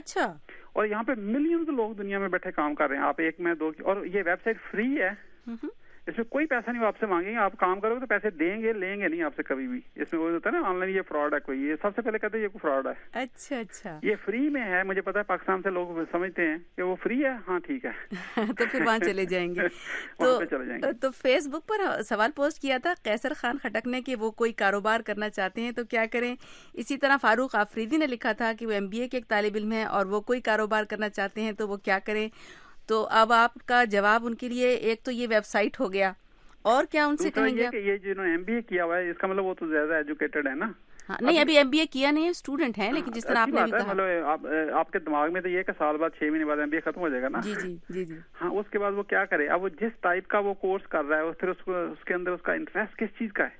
अच्छा, और यहाँ पे मिलियंस लोग दुनिया में बैठे काम कर रहे हैं, आप एक में दो, और ये वेबसाइट फ्री है, इसमें कोई पैसा नहीं आपसे मांगेंगे, आप काम करोगे तो पैसे देंगे लेंगे नहीं आपसे कभी भी। इसमें वो होता है ना ऑनलाइन ये फ्रॉड है कोई, ये सबसे पहले कहते हैं ये कोई फ्रॉड है। अच्छा अच्छा, ये फ्री में है, मुझे पता है पाकिस्तान से लोग समझते हैं कि वो फ्री है, हाँ ठीक है तो फिर वहाँ चले जाएंगे। तो, चले जाएंगे। तो फेसबुक पर सवाल पोस्ट किया था कैसर खान खटक ने कि वो कोई कारोबार करना चाहते हैं तो क्या करें। इसी तरह फारूक आफरीदी ने लिखा था कि वो एम बी ए के एक तालिब इल्म है और वो कोई कारोबार करना चाहते हैं तो वो क्या करें। तो अब आपका जवाब उनके लिए, एक तो ये वेबसाइट हो गया, और क्या उनसे कहेंगे आप? ये जिन्होंने एमबीए किया हुआ है इसका मतलब वो तो ज्यादा एजुकेटेड है ना। हाँ, नहीं अभी एमबीए किया नहीं, स्टूडेंट हैं, लेकिन जिस तरह आपने भी कहा मतलब आप, आपके दिमाग में तो ये कि साल बाद छह महीने बाद एमबीए खत्म हो जाएगा ना। जी जी जी जी। हाँ, उसके बाद वो क्या करे, अब वो जिस टाइप का वो कोर्स कर रहा है फिर उसके अंदर उसका इंटरेस्ट किस चीज का है,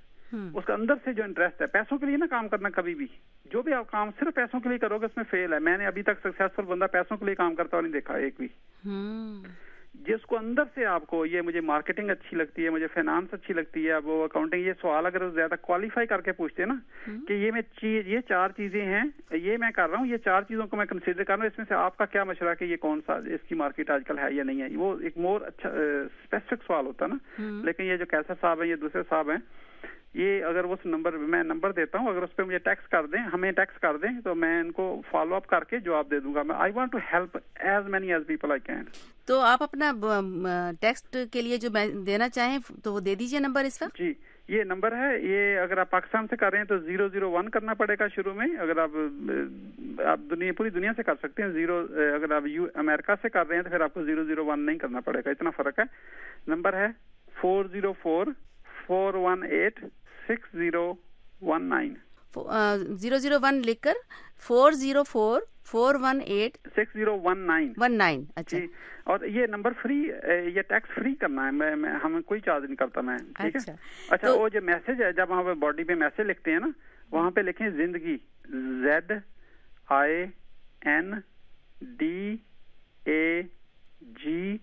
उसका अंदर से जो इंटरेस्ट है। पैसों के लिए ना काम करना कभी भी, जो भी आप काम सिर्फ पैसों के लिए करोगे उसमें फेल है। मैंने अभी तक सक्सेसफुल बंदा पैसों के लिए काम करता हुआ नहीं देखा एक भी। जिसको अंदर से आपको ये मुझे मार्केटिंग अच्छी लगती है, मुझे फाइनेंस अच्छी लगती है, अब वो अकाउंटिंग, ये सवाल अगर ज्यादा क्वालिफाई करके पूछते हैं ना कि ये मैं चीज ये चार चीजें हैं ये मैं कर रहा हूँ, ये चार चीजों को मैं कंसिडर कर रहा हूँ, इसमें से आपका क्या मशवरा है, ये कौन सा इसकी मार्केट आजकल है या नहीं है, वो एक मोर अच्छा स्पेसिफिक सवाल होता है ना। लेकिन ये जो कैसर साहब है, ये दूसरे साहब है, ये अगर उस नंबर मैं नंबर देता हूँ, अगर उस पर मुझे टैक्स कर दें, हमें टैक्स कर दें, तो मैं इनको फॉलो अप करके जवाब दे दूंगा। मैं I want to help as many as people I can. तो आप अपना टैक्स के लिए जो मैं देना चाहें तो वो दे दीजिए नंबर इस वक्त। जी, ये नंबर है, ये अगर आप पाकिस्तान से कर रहे हैं तो जीरो जीरो वन करना पड़ेगा शुरू में। अगर आप आप दुनिया पूरी दुनिया से कर सकते हैं जीरो, अगर आप यू अमेरिका से कर रहे हैं तो फिर आपको जीरो जीरो वन नहीं करना पड़ेगा, इतना फर्क है। नंबर है four zero four four one eight six zero one nine, zero zero one लिख कर four zero four four one eight six zero one nine one nine. अच्छा, और ये नंबर फ्री, ये टैक्स फ्री करना है, मैं, मैं हमें कोई चार्ज नहीं करता मैं, ठीक है। अच्छा, तो वो जो मैसेज है जब वहाँ पे बॉडी पे मैसेज लिखते हैं ना, वहाँ पे लिखें जिंदगी, Z I N D A G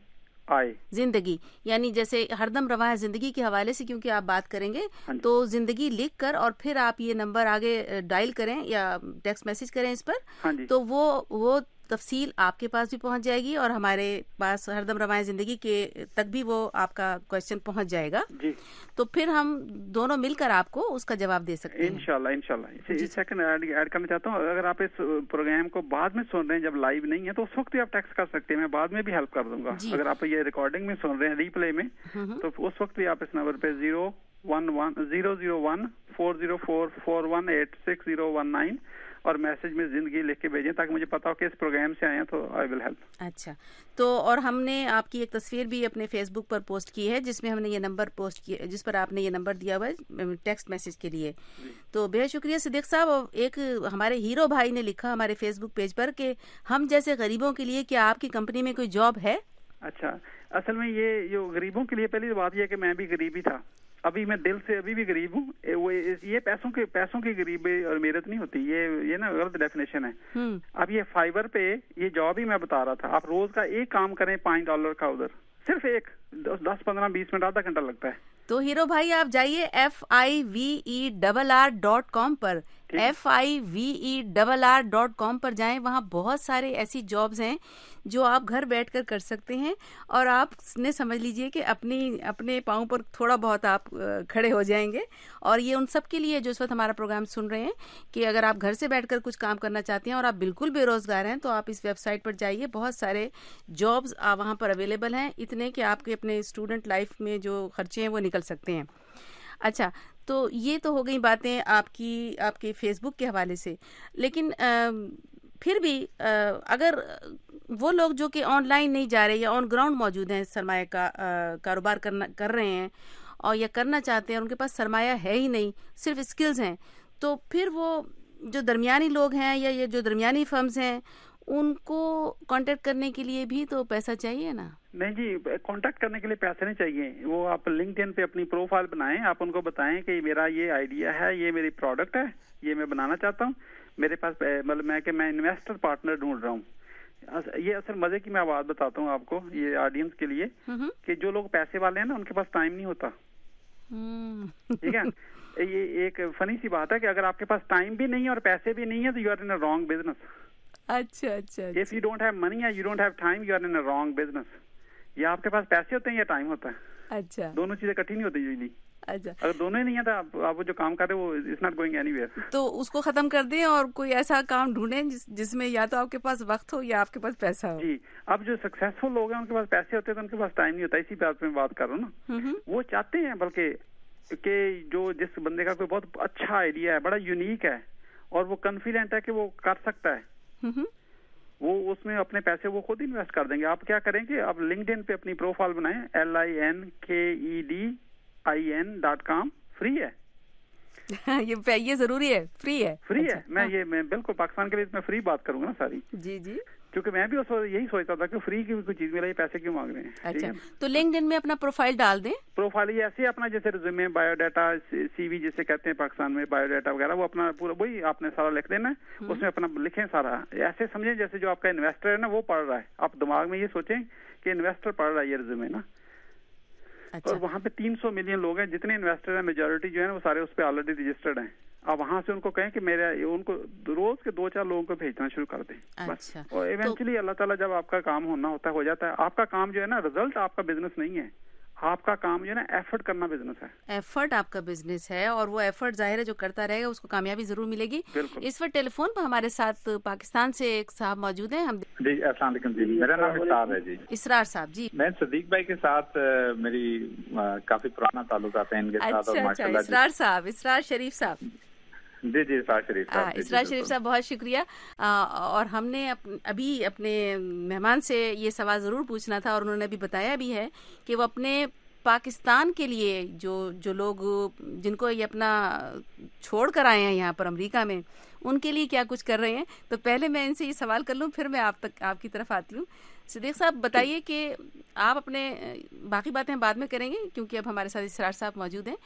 I, जिंदगी, यानी जैसे हरदम रवां है जिंदगी के हवाले से क्योंकि आप बात करेंगे, तो जिंदगी लिख कर और फिर आप ये नंबर आगे डायल करें या टेक्स्ट मैसेज करें इस पर, तो वो वो तफसील आपके पास भी पहुंच जाएगी और हमारे पास हरदम रवां है जिंदगी के तक भी वो आपका क्वेश्चन पहुंच जाएगा जी। तो फिर हम दोनों मिलकर आपको उसका जवाब दे सकते हैं इंशाल्लाह इंशाल्लाह। इस सेकंड ऐड करना चाहता हूँ, अगर आप इस प्रोग्राम को बाद में सुन रहे हैं जब लाइव नहीं है तो उस वक्त भी आप टैक्स कर सकते हैं, मैं बाद में भी हेल्प कर दूंगा। अगर आप ये रिकॉर्डिंग में सुन रहे हैं रीप्ले में तो उस वक्त भी आप इस नंबर पे zero one one zero zero one four zero four four one eight six zero one nine और मैसेज में जिंदगी लिख के भेजें ताकि मुझे पता हो कि इस प्रोग्राम से आए हैं तो आई विल हेल्प। अच्छा, तो और हमने आपकी एक तस्वीर भी अपने फेसबुक पर पोस्ट की है जिसमें हमने ये नंबर पोस्ट किया, जिस पर आपने ये नंबर दिया हुआ है टेक्स्ट मैसेज के लिए। तो बेहद शुक्रिया सिद्दीक साहब। एक हमारे हीरो भाई ने लिखा हमारे फेसबुक पेज पर कि हम जैसे गरीबों के लिए क्या आपकी कंपनी में कोई जॉब है? अच्छा, असल में ये जो गरीबों के लिए, पहली बात यह है कि मैं भी गरीब ही था, अभी मैं दिल से अभी भी गरीब हूँ। ये पैसों के पैसों की गरीबी और मेहनत नहीं होती, ये ये ना गलत डेफिनेशन है। अब ये फाइबर पे ये जॉब ही मैं बता रहा था, आप रोज का एक काम करें पाँच डॉलर का, उधर सिर्फ एक दस पंद्रह बीस मिनट आधा घंटा लगता है। तो हीरो भाई आप जाइए F I V E double R dot com पर, F I V E double R dot com पर जाएं, वहाँ बहुत सारे ऐसी जॉब्स हैं जो आप घर बैठकर कर सकते हैं और आपने समझ लीजिए कि अपनी अपने पाँव पर थोड़ा बहुत आप खड़े हो जाएंगे। और ये उन सब के लिए जो इस वक्त हमारा प्रोग्राम सुन रहे हैं कि अगर आप घर से बैठकर कुछ काम करना चाहते हैं और आप बिल्कुल बेरोज़गार हैं तो आप इस वेबसाइट पर जाइए, बहुत सारे जॉब्स वहाँ पर अवेलेबल हैं, इतने कि आपके अपने स्टूडेंट लाइफ में जो खर्चे हैं वो निकल सकते हैं। अच्छा, तो ये तो हो गई बातें आपकी आपके फेसबुक के हवाले से, लेकिन आ, फिर भी आ, अगर वो लोग जो कि ऑनलाइन नहीं जा रहे या ऑन ग्राउंड मौजूद हैं, सरमाया का आ, कारोबार करना कर रहे हैं और या करना चाहते हैं और उनके पास सरमाया है ही नहीं, सिर्फ स्किल्स हैं, तो फिर वो जो दरमियानी लोग हैं या ये जो दरमियानी फर्म्स हैं उनको कांटेक्ट करने के लिए भी तो पैसा चाहिए ना? नहीं जी, कांटेक्ट करने के लिए पैसे नहीं चाहिए। वो आप लिंक्डइन पे अपनी प्रोफाइल बनाएं, आप उनको बताएं कि मेरा ये आइडिया है, ये मेरी प्रोडक्ट है, ये मैं बनाना चाहता हूँ, मेरे पास मतलब मैं कि मैं इन्वेस्टर पार्टनर ढूंढ रहा हूँ। ये असल मजे की मैं बात बताता हूँ आपको ये ऑडियंस के लिए कि जो लोग पैसे वाले हैं ना उनके पास टाइम नहीं होता, ठीक है। ये एक फनी सी बात है कि अगर आपके पास टाइम भी नहीं है और पैसे भी नहीं है तो you are in a wrong business. अच्छा अच्छा, if you don't have money and you don't have time you are in a wrong business. या आपके पास पैसे होते हैं या टाइम होता है, अच्छा, दोनों चीजें इकट्ठी नहीं होती यूजली। अच्छा, अगर दोनों ही नहीं है तो आप, आप जो काम कर रहे हो इट्स नॉट गोइंग एनीवेयर। तो उसको खत्म कर दें और कोई ऐसा काम ढूंढें जिस, जिसमें या तो आपके पास वक्त हो या आपके पास पैसा हो। जी, अब जो सक्सेसफुल लोग हैं उनके पास पैसे होते हैं तो उनके पास टाइम नहीं होता, इसी बात में बात कर रहा हूँ ना। वो चाहते हैं बल्कि के जो जिस बंदे का कोई बहुत अच्छा आइडिया है, बड़ा यूनिक है और वो कॉन्फिडेंट है कि वो कर सकता है, वो उसमें अपने पैसे वो खुद इन्वेस्ट कर देंगे। आप क्या करेंगे, आप लिंक्डइन पे अपनी प्रोफाइल बनाएं, L I N K E D I N dot com, free है। ये ये जरूरी है, फ्री है, फ्री अच्छा, है। मैं हाँ। ये मैं बिल्कुल पाकिस्तान के लिए इसमें फ्री बात करूंगा ना सारी। जी जी, क्योंकि मैं भी उस यही सोचता था कि फ्री की कोई चीज मिला, ये पैसे क्यों मांग रहे हैं। अच्छा, तो लिंक्डइन में अपना प्रोफाइल डाल दें। प्रोफाइल ये ऐसे अपना जैसे रिज्यूमे, बायोडाटा, सीवी जिसे कहते हैं पाकिस्तान में, बायोडाटा वगैरह, वो अपना पूरा वही आपने सारा लिख देना, उसमें अपना लिखें सारा। ऐसे समझें जैसे जो आपका इन्वेस्टर है ना वो पढ़ रहा है, आप दिमाग में ये सोचें कि इन्वेस्टर पढ़ रहा है ये रिज्यूमे ना। अच्छा। और वहाँ पे तीन सौ मिलियन लोग हैं, जितने इन्वेस्टर हैं मेजोरिटी जो है वो सारे उस पर ऑलरेडी रजिस्टर्ड हैं। आप वहाँ से उनको कहें कि मेरे उनको रोज के दो चार लोगों को भेजना शुरू कर दें। अच्छा। बस, और इवेंचुअली तो, अल्लाह ताला जब आपका काम होना होता है हो जाता है। आपका काम जो है ना रिजल्ट आपका बिजनेस नहीं है, आपका काम जो है ना एफर्ट करना बिजनेस है, एफर्ट आपका बिजनेस है और वो एफर्ट जाहिर है जो करता रहेगा उसको कामयाबी जरूर मिलेगी। इस वक्त टेलीफोन पर हमारे साथ पाकिस्तान से एक साहब मौजूद हैं। हम जी अस्सलाम वालेकुम जी, मेरा नाम इसरार है जी, इसरार साहब जी। मैं सिद्दीक भाई के साथ मेरी काफी पुराना ताल्लुक है इनके साथ। अच्छा, इसरार साहब, इसरार शरीफ साहब जी जी, इसरार शरीफ साहब। इसरार शरीफ साहब बहुत शुक्रिया। आ, और हमने अप, अभी अपने मेहमान से ये सवाल ज़रूर पूछना था और उन्होंने अभी बताया भी है कि वो अपने पाकिस्तान के लिए जो जो लोग जिनको ये अपना छोड़ कर आए हैं यहाँ पर अमेरिका में, उनके लिए क्या कुछ कर रहे हैं। तो पहले मैं इनसे ये सवाल कर लूँ फिर मैं आप तक आपकी तरफ आती हूँ। सिद्दीक साहब बताइए कि आप अपने बाकी बातें बाद में करेंगे क्योंकि अब हमारे साथ इसरार साहब मौजूद हैं।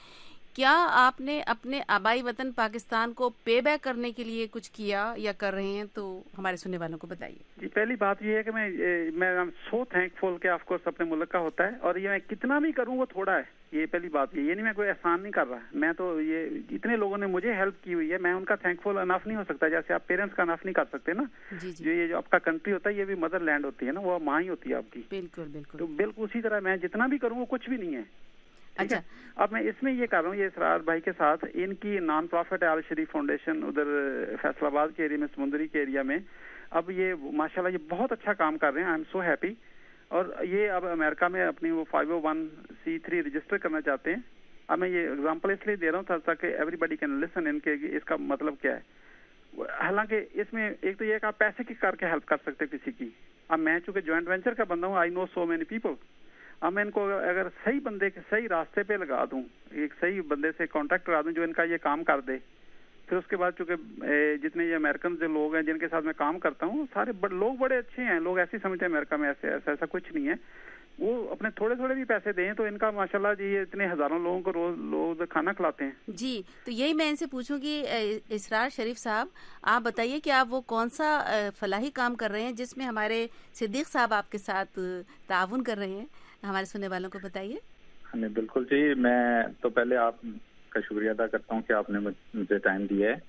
क्या आपने अपने आबाई वतन पाकिस्तान को पे बैक करने के लिए कुछ किया या कर रहे हैं, तो हमारे सुनने वालों को बताइए। जी, पहली बात यह है कि मैं मेरा सो थैंकफुल के ऑफ कोर्स अपने मुल्क का होता है और ये मैं कितना भी करूँ वो थोड़ा है, ये पहली बात है। ये नहीं मैं कोई एहसान नहीं कर रहा, मैं तो ये इतने लोगों ने मुझे हेल्प की हुई है मैं उनका थैंकफुल अनफ नहीं हो सकता, जैसे आप पेरेंट्स का अनफ नहीं कर सकते ना। जी जी। जो ये जो आपका कंट्री होता है ये भी मदर लैंड होती है ना, वो माँ ही होती है आपकी। बिल्कुल बिल्कुल, तो बिल्कुल उसी तरह मैं जितना भी करूँ वो कुछ भी नहीं है। अच्छा, अब मैं इसमें ये कर रहा हूँ ये इसरार भाई के साथ, इनकी नॉन प्रॉफिट है अल शरीफ फाउंडेशन, उधर फैसलाबाद के एरिया में, समुंदरी के एरिया में। अब ये माशाल्लाह ये बहुत अच्छा काम कर रहे हैं, आई एम सो हैप्पी। और ये अब अमेरिका में अपनी वो five O one C three register करना चाहते हैं। अब मैं ये एग्जाम्पल इसलिए दे रहा हूँ ताकि एवरीबडी कैन लिसन इनके इसका मतलब क्या है। हालांकि इसमें एक तो ये कि आप पैसे की करके हेल्प कर सकते हैं किसी की। अब मैं चूँकि जॉइंट वेंचर का बंदा हूँ, I know so many people. अब मैं इनको अगर सही बंदे के सही रास्ते पे लगा दूं, एक सही बंदे से कांटेक्ट करा दूं जो इनका ये काम कर दे, फिर उसके बाद चूंकि जितने ये अमेरिकन जो लोग हैं जिनके साथ मैं काम करता हूँ सारे बड़, लोग बड़े अच्छे हैं। लोग ऐसे समझते हैं अमेरिका में ऐसे ऐसा ऐसा कुछ नहीं है, वो अपने थोड़े थोड़े भी पैसे दें तो इनका माशाल्लाह जी ये इतने हजारों लोगों को रोज रोज खाना खिलाते हैं। जी, तो यही मैं इनसे पूछूंगी इसरार शरीफ साहब, आप बताइए कि आप वो कौन सा फलाही काम कर रहे हैं जिसमें हमारे सिद्दीक साहब आपके साथ ताउन कर रहे हैं। हमारे सुनने वालों को बताइए। हमें बिल्कुल जी, मैं तो पहले आप का शुक्रिया अदा करता हूँ कि आपने मुझे टाइम दिया है।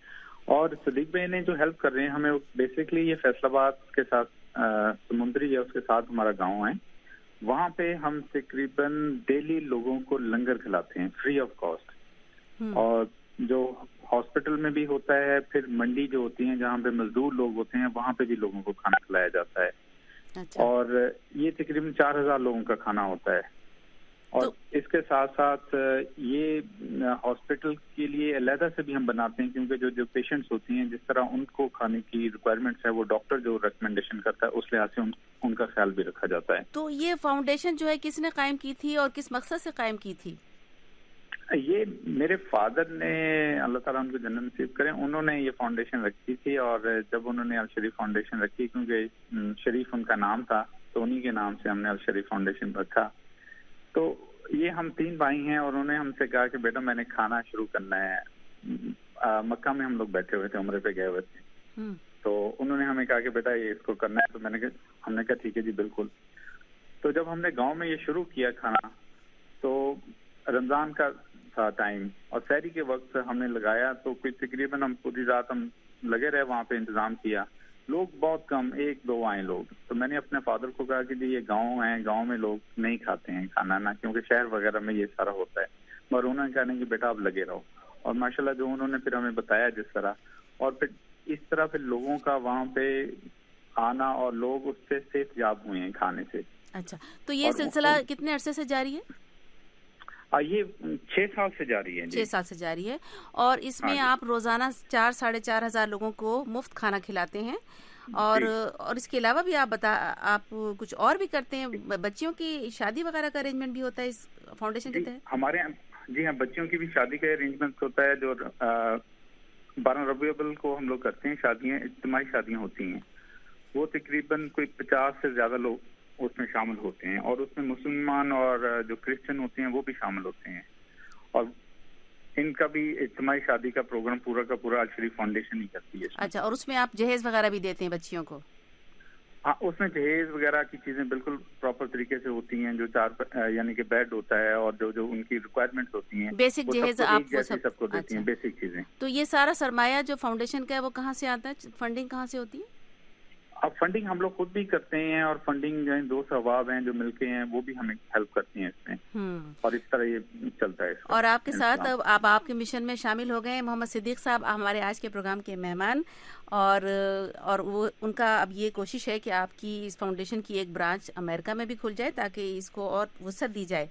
और सिद्दीक भाई ने जो हेल्प कर रहे हैं हमें, बेसिकली ये फैसलाबाद के साथ आ, समुंदरी है, उसके साथ हमारा गांव है। वहाँ पे हम तकरीबन डेली लोगों को लंगर खिलाते हैं फ्री ऑफ कॉस्ट, और जो हॉस्पिटल में भी होता है, फिर मंडी जो होती है जहाँ पे मजदूर लोग होते हैं वहाँ पे भी लोगों को खाना खिलाया जाता है। अच्छा। और ये तकरीबन चार हजार लोगों का खाना होता है। और तो, इसके साथ साथ ये हॉस्पिटल के लिए अलहदा से भी हम बनाते हैं, क्योंकि जो जो पेशेंट्स होती हैं जिस तरह उनको खाने की रिक्वायरमेंट्स है वो डॉक्टर जो रिकमेंडेशन करता है उस लिहाज से उन, उनका ख्याल भी रखा जाता है। तो ये फाउंडेशन जो है किसने कायम की थी और किस मकसद से कायम की थी? ये मेरे फादर ने, अल्लाह ताला उनको जन्नत नसीब करें, उन्होंने ये फाउंडेशन रखी थी। और जब उन्होंने अल शरीफ फाउंडेशन रखी, क्योंकि शरीफ उनका नाम था तो उन्हीं के नाम से हमने अल शरीफ फाउंडेशन रखा। तो ये हम तीन भाई हैं और उन्होंने हमसे कहा कि बेटा मैंने खाना शुरू करना है। आ, मक्का में हम लोग बैठे हुए थे, उम्रे पे गए हुए थे, तो उन्होंने हमें कहा कि बेटा ये इसको करना है। तो मैंने कहा, हमने कहा ठीक है जी बिल्कुल। तो जब हमने गांव में ये शुरू किया खाना, तो रमजान का था टाइम और सहरी के वक्त हमने लगाया, तो कोई तकरीबन हम पूरी रात हम लगे रहे वहाँ पे, इंतजाम किया। लोग बहुत कम, एक दो आए लोग। तो मैंने अपने फादर को कहा कि जी ये गांव है, गांव में लोग नहीं खाते हैं खाना ना, क्योंकि शहर वगैरह में ये सारा होता है। मगर उन्होंने कहा नहीं कि बेटा आप लगे रहो। और माशाल्लाह जो उन्होंने फिर हमें बताया जिस तरह, और फिर इस तरह फिर लोगों का वहाँ पे आना और लोग उससे सेफ याब हुए हैं खाने से। अच्छा, तो ये सिलसिला कितने अरसे से जारी है? ये छह साल से जारी है। छह साल से जारी है। और इसमें हाँ आप रोजाना चार साढ़े चार हजार लोगों को मुफ्त खाना खिलाते हैं। और और इसके अलावा भी आप बता आप कुछ और भी करते हैं, बच्चियों की शादी वगैरह का अरेंजमेंट भी होता है इस फाउंडेशन के तहत? हमारे जी हाँ, बच्चियों की भी शादी का अरेंजमेंट होता है। जो बारह रबीउल को हम लोग करते हैं शादियाँ, इज्तिमाई शादियाँ होती हैं, वो तकरीबन कोई पचास से ज्यादा लोग उसमें शामिल होते हैं। और उसमें मुसलमान और जो क्रिश्चियन होते हैं वो भी शामिल होते हैं। और इनका भी इज्तिमाई शादी का प्रोग्राम पूरा का पूरा अल-शरीफ फाउंडेशन ही करती है। अच्छा, और उसमें आप जहेज वगैरह भी देते हैं बच्चियों को? हाँ, उसमें जहेज वगैरह की चीजें बिल्कुल प्रॉपर तरीके से होती हैं। जो चार यानी कि बेड होता है और जो जो उनकी रिक्वायरमेंट्स होती हैं, बेसिक जहेज आपको सबको देती हैं, बेसिक चीजें। तो ये सारा सरमाया जो फाउंडेशन का है वो कहाँ से आता है, फंडिंग कहाँ से होती है? अब फंडिंग हम लोग खुद भी करते हैं, और फंडिंग जो है दो सवाब हैं जो मिलके हैं वो भी हमें हेल्प करती हैं इसमें, और इस तरह ये चलता है। और आपके साथ अब आप आपके मिशन में शामिल हो गए हैं मोहम्मद सिद्दीक साहब, हमारे आज के प्रोग्राम के मेहमान। और और वो उनका अब ये कोशिश है कि आपकी इस फाउंडेशन की एक ब्रांच अमेरिका में भी खुल जाए ताकि इसको और वुसअत दी जाए।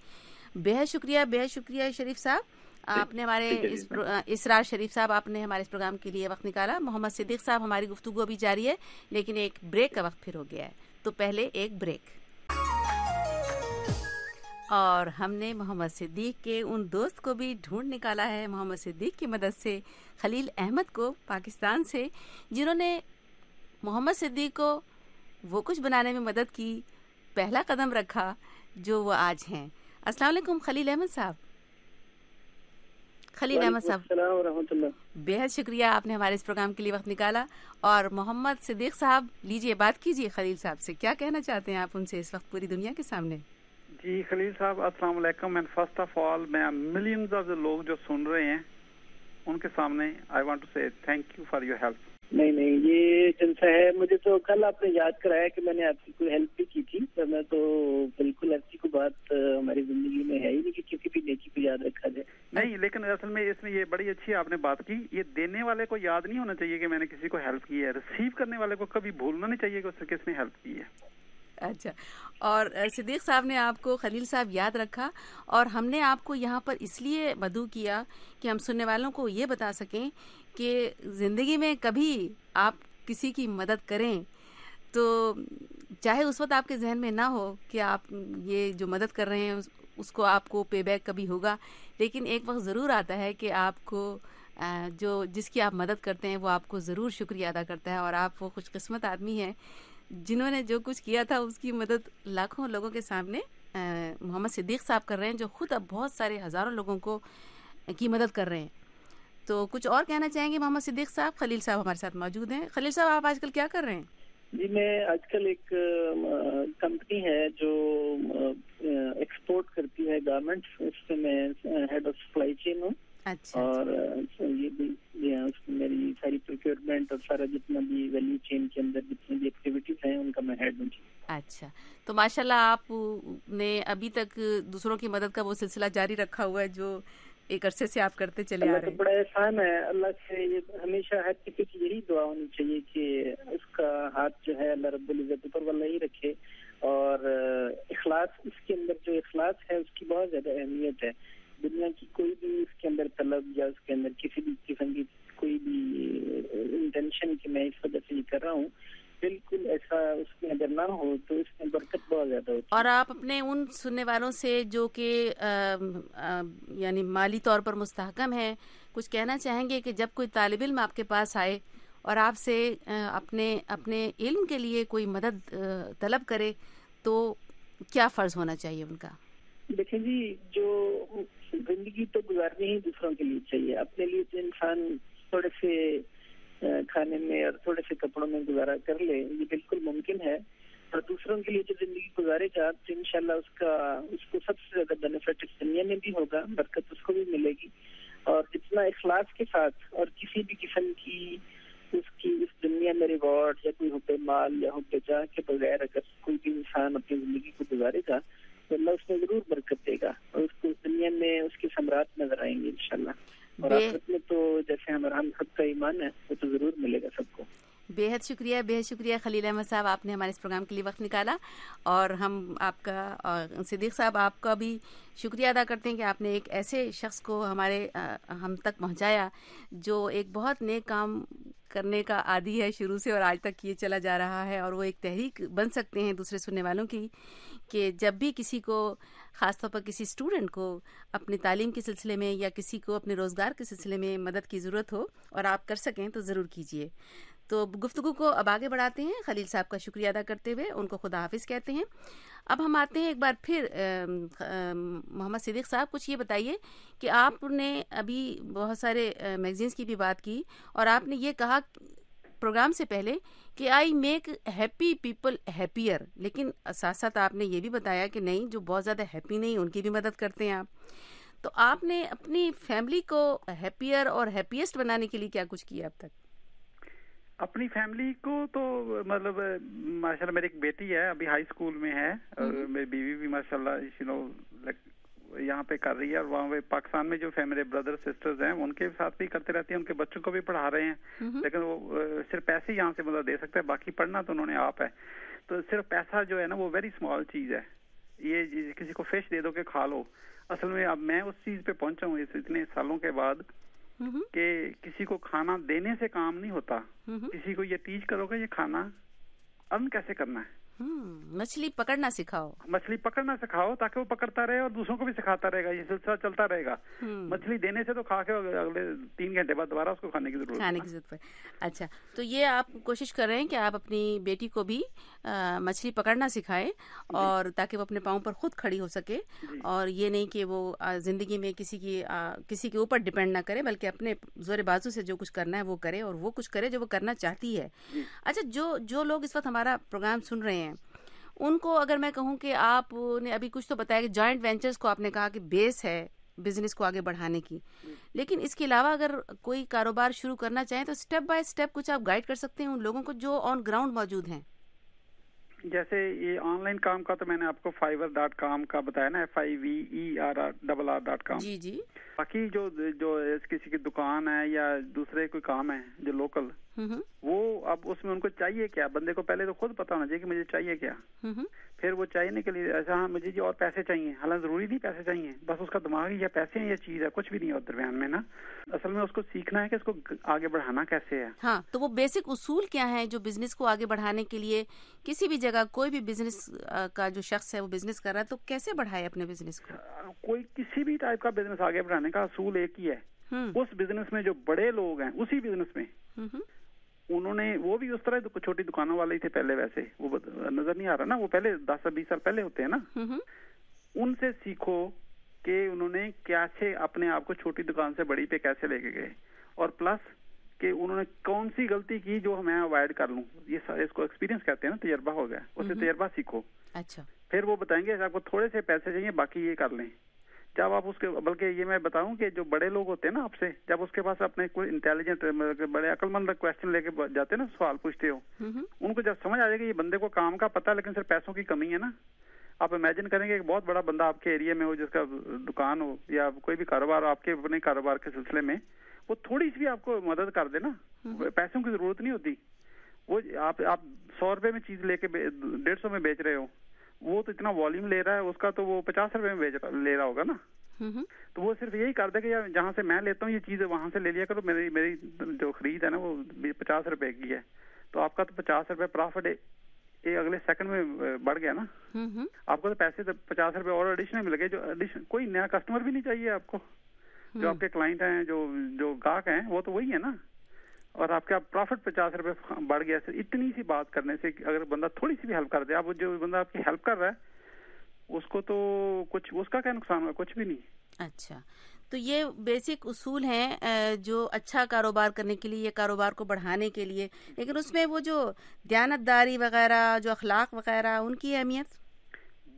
बेहद शुक्रिया, बेहद शुक्रिया शरीफ साहब, आपने हमारे इस इसरार शरीफ साहब, आपने हमारे इस प्रोग्राम के लिए वक्त निकाला। मोहम्मद सिद्दीक साहब, हमारी गुफ्तगू अभी जारी है लेकिन एक ब्रेक का वक्त फिर हो गया है, तो पहले एक ब्रेक। और हमने मोहम्मद सिद्दीक के उन दोस्त को भी ढूंढ निकाला है मोहम्मद सिद्दीक की मदद से, खलील अहमद को पाकिस्तान से, जिन्होंने मोहम्मद सिद्दीक को वो कुछ बनाने में मदद की, पहला कदम रखा जो वो आज हैं। अस्सलाम वालेकुम खलील अहमद साहब। खलील अहमद साहब, बेहद शुक्रिया आपने हमारे इस प्रोग्राम के लिए वक्त निकाला। और मोहम्मद सिद्दीक साहब, लीजिए बात कीजिए खलील साहब से, क्या कहना चाहते हैं आप उनसे इस वक्त पूरी दुनिया के सामने? जी खलील साहब अस्सलाम वालेकुम, एंड फर्स्ट ऑफ ऑल मैं मिलियंस ऑफ लोग जो सुन रहे हैं उनके सामने I want to say thank you for your help. नहीं नहीं, ये जलसा है, मुझे तो कल आपने याद कराया कि मैंने आपकी कोई हेल्प भी की थी, वरना तो बिल्कुल ऐसी कोई बात हमारी जिंदगी में है ही नहीं कि किसी भी नेकी को याद रखा जाए। नहीं, लेकिन असल में इसमें ये बड़ी अच्छी आपने बात की, ये देने वाले को याद नहीं होना चाहिए कि मैंने किसी को हेल्प की है, रिसीव करने वाले को कभी भूलना नहीं चाहिए कि उसने किसने हेल्प की है। अच्छा, और सिद्दीक साहब ने आपको, खलील साहब याद रखा, और हमने आपको यहाँ पर इसलिए मधु किया कि हम सुनने वालों को ये बता सकें कि ज़िंदगी में कभी आप किसी की मदद करें तो चाहे उस वक्त आपके जहन में ना हो कि आप ये जो मदद कर रहे हैं उसको आपको पे बैक कभी होगा, लेकिन एक वक्त ज़रूर आता है कि आपको जो जिसकी आप मदद करते हैं वो आपको ज़रूर शुक्रिया अदा करता है। और आप वो खुशकिस्मत आदमी हैं जिन्होंने जो कुछ किया था उसकी मदद लाखों लोगों के सामने मोहम्मद सिद्दीक साहब कर रहे हैं, जो खुद अब बहुत सारे हज़ारों लोगों को की मदद कर रहे हैं। तो कुछ और कहना चाहेंगे मोहम्मद सिद्दीक साहब? खलील साहब हमारे साथ मौजूद हैं। खलील साहब, आप आजकल क्या कर रहे हैं? जी, मैं आजकल एक कंपनी है जो एक्सपोर्ट करती है गारमेंट्स, उससे मैं हेड ऑफ सप्लाई चेन हूँ। अच्छा, और ये भी जी हाँ, उसमें मेरी सारी प्रोक्योरमेंट और सारा जितना भी वैल्यू चेन के अंदर जितनी भी एक्टिविटीज हैं उनका मैं हेड हूँ। अच्छा, तो माशाल्लाह आपने अभी तक दूसरों की मदद का वो सिलसिला जारी रखा हुआ है जो एक अरसे से आप करते चले आ रहे हैं। बड़ा एहसान है अल्लाह से, ये हमेशा हर किसी की यही दुआ होनी चाहिए कि उसका हाथ जो है अल्लाह रब्बुल इज्जत ऊपर वाला ही रखे, और इखलास, इसके अंदर जो इखलास है उसकी बहुत ज्यादा अहमियत है। दुनिया की कोई भी इसके अंदर तलब या उसके अंदर किसी भी किस्म की कोई भी इंटेंशन कि मैं इस वजह से ये कर रहा हूँ, बिल्कुल ऐसा उसमें अगर ना हो तो इसमें बरकत बहुत ज्यादा होती है। और आप अपने उन सुनने वालों से जो कि यानी माली तौर पर मुस्तहकम है, कुछ कहना चाहेंगे कि जब कोई तालिब इल्म आपके पास आए और आपसे अपने अपने इल्म के लिए कोई मदद तलब करे तो क्या फर्ज होना चाहिए उनका? देखिए जी, जो जिंदगी तो गुजारनी ही दूसरों के लिए चाहिए, अपने लिए तो इंसान थोड़े से खाने में और थोड़े से कपड़ों में गुजारा कर ले, ये बिल्कुल मुमकिन है। और दूसरों के लिए जो जिंदगी गुजारेगा तो इंशाल्लाह उसका उसको सबसे ज्यादा बेनिफिट इस दुनिया में भी होगा, बरकत उसको भी मिलेगी। और जितना इखलास के साथ और किसी भी किस्म की उसकी इस दुनिया में रिवॉर्ड या कोई हुब्बे माल या हुब्बे जाह के बगैर अगर कोई भी इंसान अपनी जिंदगी को गुजारेगा तो अल्लाह उसमें जरूर बरकत देगा और उसको दुनिया में उसके सम्राट नजर आएंगे इंशाल्लाह। और आखिरत में तो जैसे हमारा हम सबका ईमान है वो तो जरूर मिलेगा सबको। बेहद शुक्रिया, बेहद शुक्रिया खलील अहमद साहब, आपने हमारे इस प्रोग्राम के लिए वक्त निकाला, और हम आपका और सिद्दीक साहब आपका भी शुक्रिया अदा करते हैं कि आपने एक ऐसे शख्स को हमारे हम तक पहुंचाया जो एक बहुत नेक काम करने का आदी है शुरू से और आज तक ये चला जा रहा है, और वो एक तहरीक बन सकते हैं दूसरे सुनने वालों की कि जब भी किसी को, ख़ासतौर पर किसी स्टूडेंट को अपनी तालीम के सिलसिले में या किसी को अपने रोज़गार के सिलसिले में मदद की ज़रूरत हो और आप कर सकें तो ज़रूर कीजिए। तो गुफ्तगू को अब आगे बढ़ाते हैं, खलील साहब का शुक्रिया अदा करते हुए उनको खुदा हाफिज़ कहते हैं। अब हम आते हैं एक बार फिर मोहम्मद सिद्दीक़ साहब, कुछ ये बताइए कि आपने अभी बहुत सारे मैगज़ीन्स की भी बात की और आपने ये कहा प्रोग्राम से पहले कि I make happy people happier, लेकिन साथ साथ आपने ये भी बताया कि नहीं, जो बहुत ज़्यादा हैप्पी नहीं उनकी भी मदद करते हैं आप। तो आपने अपनी फैमिली को हैप्पियर और हैप्पीएस्ट बनाने के लिए क्या कुछ किया अब तक? अपनी फैमिली को तो मतलब माशाल्लाह मेरी एक बेटी है, अभी हाई स्कूल में है, और मेरी बीवी भी माशाल्लाह यू नो यहाँ पे कर रही है, और वहाँ पे पाकिस्तान में जो मेरे ब्रदर सिस्टर्स हैं उनके साथ भी करते रहती है, उनके बच्चों को भी पढ़ा रहे हैं, लेकिन वो सिर्फ पैसे यहाँ से मदद दे सकते हैं, बाकी पढ़ना तो उन्होंने आप है। तो सिर्फ पैसा जो है ना वो वेरी स्मॉल चीज़ है, ये किसी को फिश दे दो कि खा लो। असल में अब मैं उस चीज़ पे पहुँचा हूँ इतने सालों के बाद कि किसी को खाना देने से काम नहीं होता, किसी को ये टीच करोगे ये खाना अर्न कैसे करना है। मछली पकड़ना सिखाओ, मछली पकड़ना सिखाओ ताकि वो पकड़ता रहे और दूसरों को भी सिखाता रहेगा, ये सिलसिला चलता रहेगा। मछली देने से तो खा के अगले तीन घंटे बाद दोबारा उसको खाने की जरूरत खाने की जरूरत है। अच्छा, तो ये आप कोशिश कर रहे हैं कि आप अपनी बेटी को भी मछली पकड़ना सिखाएं और ताकि वो अपने पाँव पर खुद खड़ी हो सके, और ये नहीं कि वो जिंदगी में किसी की किसी के ऊपर डिपेंड ना करे, बल्कि अपने जोर बाजू से जो कुछ करना है वो करे, और वो कुछ करे जो वो करना चाहती है। अच्छा, जो जो लोग इस वक्त हमारा प्रोग्राम सुन रहे हैं उनको अगर मैं कहूं कि आपने अभी कुछ तो बताया कि जॉइंट वेंचर्स को आपने कहा कि बेस है बिजनेस को आगे बढ़ाने की, लेकिन इसके अलावा अगर कोई कारोबार शुरू करना चाहे तो स्टेप बाय स्टेप कुछ आप गाइड कर सकते हैं उन लोगों को जो ऑन ग्राउंड मौजूद हैं? जैसे ये ऑनलाइन काम का तो मैंने आपको फाइवर डॉट कॉम का बताया ना, F I V E R double R dot com. जी जी। बाकी जो जो किसी की दुकान है या दूसरे कोई काम है जो लोकल, वो अब उसमें उनको चाहिए क्या, बंदे को पहले तो खुद पता होना चाहिए कि मुझे चाहिए क्या, फिर वो चाहिए के लिए ऐसा हाँ मुझे जी और पैसे चाहिए, हालांकि जरूरी नहीं पैसे चाहिए, बस उसका दिमाग ही या पैसे या चीज है, कुछ भी नहीं है दरमियान में ना। असल में उसको सीखना है कि इसको आगे बढ़ाना कैसे है। हाँ, तो वो बेसिक उसूल क्या है जो बिजनेस को आगे बढ़ाने के लिए किसी भी जगह कोई भी बिजनेस का जो शख्स है वो बिजनेस कर रहा है तो कैसे बढ़ाए अपने बिजनेस को? कोई किसी भी टाइप का बिजनेस आगे बढ़ाने का उसूल एक ही है, उस बिजनेस में जो बड़े लोग हैं उसी बिजनेस में उन्होंने वो भी उस तरह तो छोटी दुकानों वाले ही थे पहले, वैसे वो नजर नहीं आ रहा ना, वो पहले दस से बीस साल पहले होते हैं ना, उनसे सीखो कि उन्होंने कैसे अपने आप को छोटी दुकान से बड़ी पे कैसे लेके गए, और प्लस कि उन्होंने कौन सी गलती की जो मैं अवॉइड कर लूँ, ये इसको एक्सपीरियंस कहते हैं ना, तजर्बा हो गया, उससे तजर्बा सीखो। अच्छा, फिर वो बताएंगे आपको थोड़े से पैसे चाहिए, बाकी ये कर लें। जब आप उसके, बल्कि ये मैं बताऊं कि जो बड़े लोग होते हैं ना आपसे, जब उसके पास अपने कोई इंटेलिजेंट बड़े अकलमंद क्वेश्चन लेके जाते हैं ना, सवाल पूछते हो, उनको जब समझ आ जाएगा ये बंदे को काम का पता है लेकिन सिर्फ पैसों की कमी है ना। आप इमेजिन करेंगे एक बहुत बड़ा बंदा आपके एरिया में हो, जिसका दुकान हो या कोई भी कारोबार, आपके अपने कारोबार के सिलसिले में वो थोड़ी सी भी आपको मदद कर देना, पैसों की जरूरत नहीं होती। वो आप आप सौ रुपए में चीज लेके डेढ़ सौ में बेच रहे हो, वो तो इतना वॉल्यूम ले रहा है उसका, तो वो पचास रुपए में बेच ले रहा होगा ना। तो वो सिर्फ यही कर दे कि यार जहाँ से मैं लेता हूँ ये चीज वहां से ले लिया करो, मेरी मेरी जो खरीद है ना वो पचास रुपए की है, तो आपका तो पचास रुपए प्रॉफिट ये अगले सेकंड में बढ़ गया ना। आपको तो पैसे तो पचास रुपए और एडिशनल मिल गए, जो एडिशन कोई नया कस्टमर भी नहीं चाहिए आपको, जो आपके क्लाइंट हैं, जो जो ग्राहक हैं वो तो वही है ना, और आपका प्रॉफिट पचास रुपए बढ़ गया। इतनी सी बात करने से अगर बंदा थोड़ी सी भी हेल्प कर दे, आप जो बंदा आपकी हेल्प कर रहा है उसको तो कुछ, उसका क्या नुकसान हुआ, कुछ भी नहीं। अच्छा, तो ये बेसिक उसूल हैं जो अच्छा कारोबार करने के लिए, कारोबार को बढ़ाने के लिए, लेकिन उसमें वो जो दयानतदारी वगैरह, जो अखलाक वगैरह, उनकी अहमियत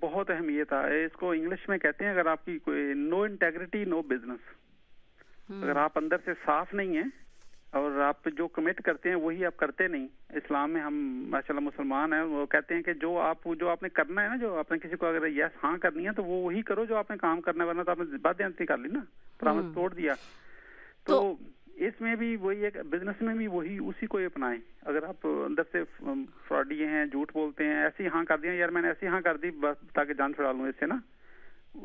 बहुत अहमियत है। इसको इंग्लिश में कहते हैं, अगर आपकी कोई नो इंटेग्रिटी नो बिजनेस, अगर आप अंदर से साफ नहीं है और आप जो कमिट करते हैं वही आप करते नहीं। इस्लाम में हम माशाल्लाह मुसलमान हैं, वो कहते हैं कि जो आप जो आपने करना है ना, जो आपने किसी को अगर यस हाँ करनी है तो वो वही करो जो आपने काम करना है, वरना तो आपने बाध्यांती कर ली ना, प्रॉमिस तोड़ दिया। तो, तो इसमें भी वही, एक बिजनेस में भी वही, उसी को अपनाएं। अगर आप अंदर से फ्रॉडी हैं, झूठ बोलते हैं, ऐसी हाँ कर दिया, यार मैंने ऐसी हाँ कर दी बस ताकि जान छुड़ा लूँ इससे ना,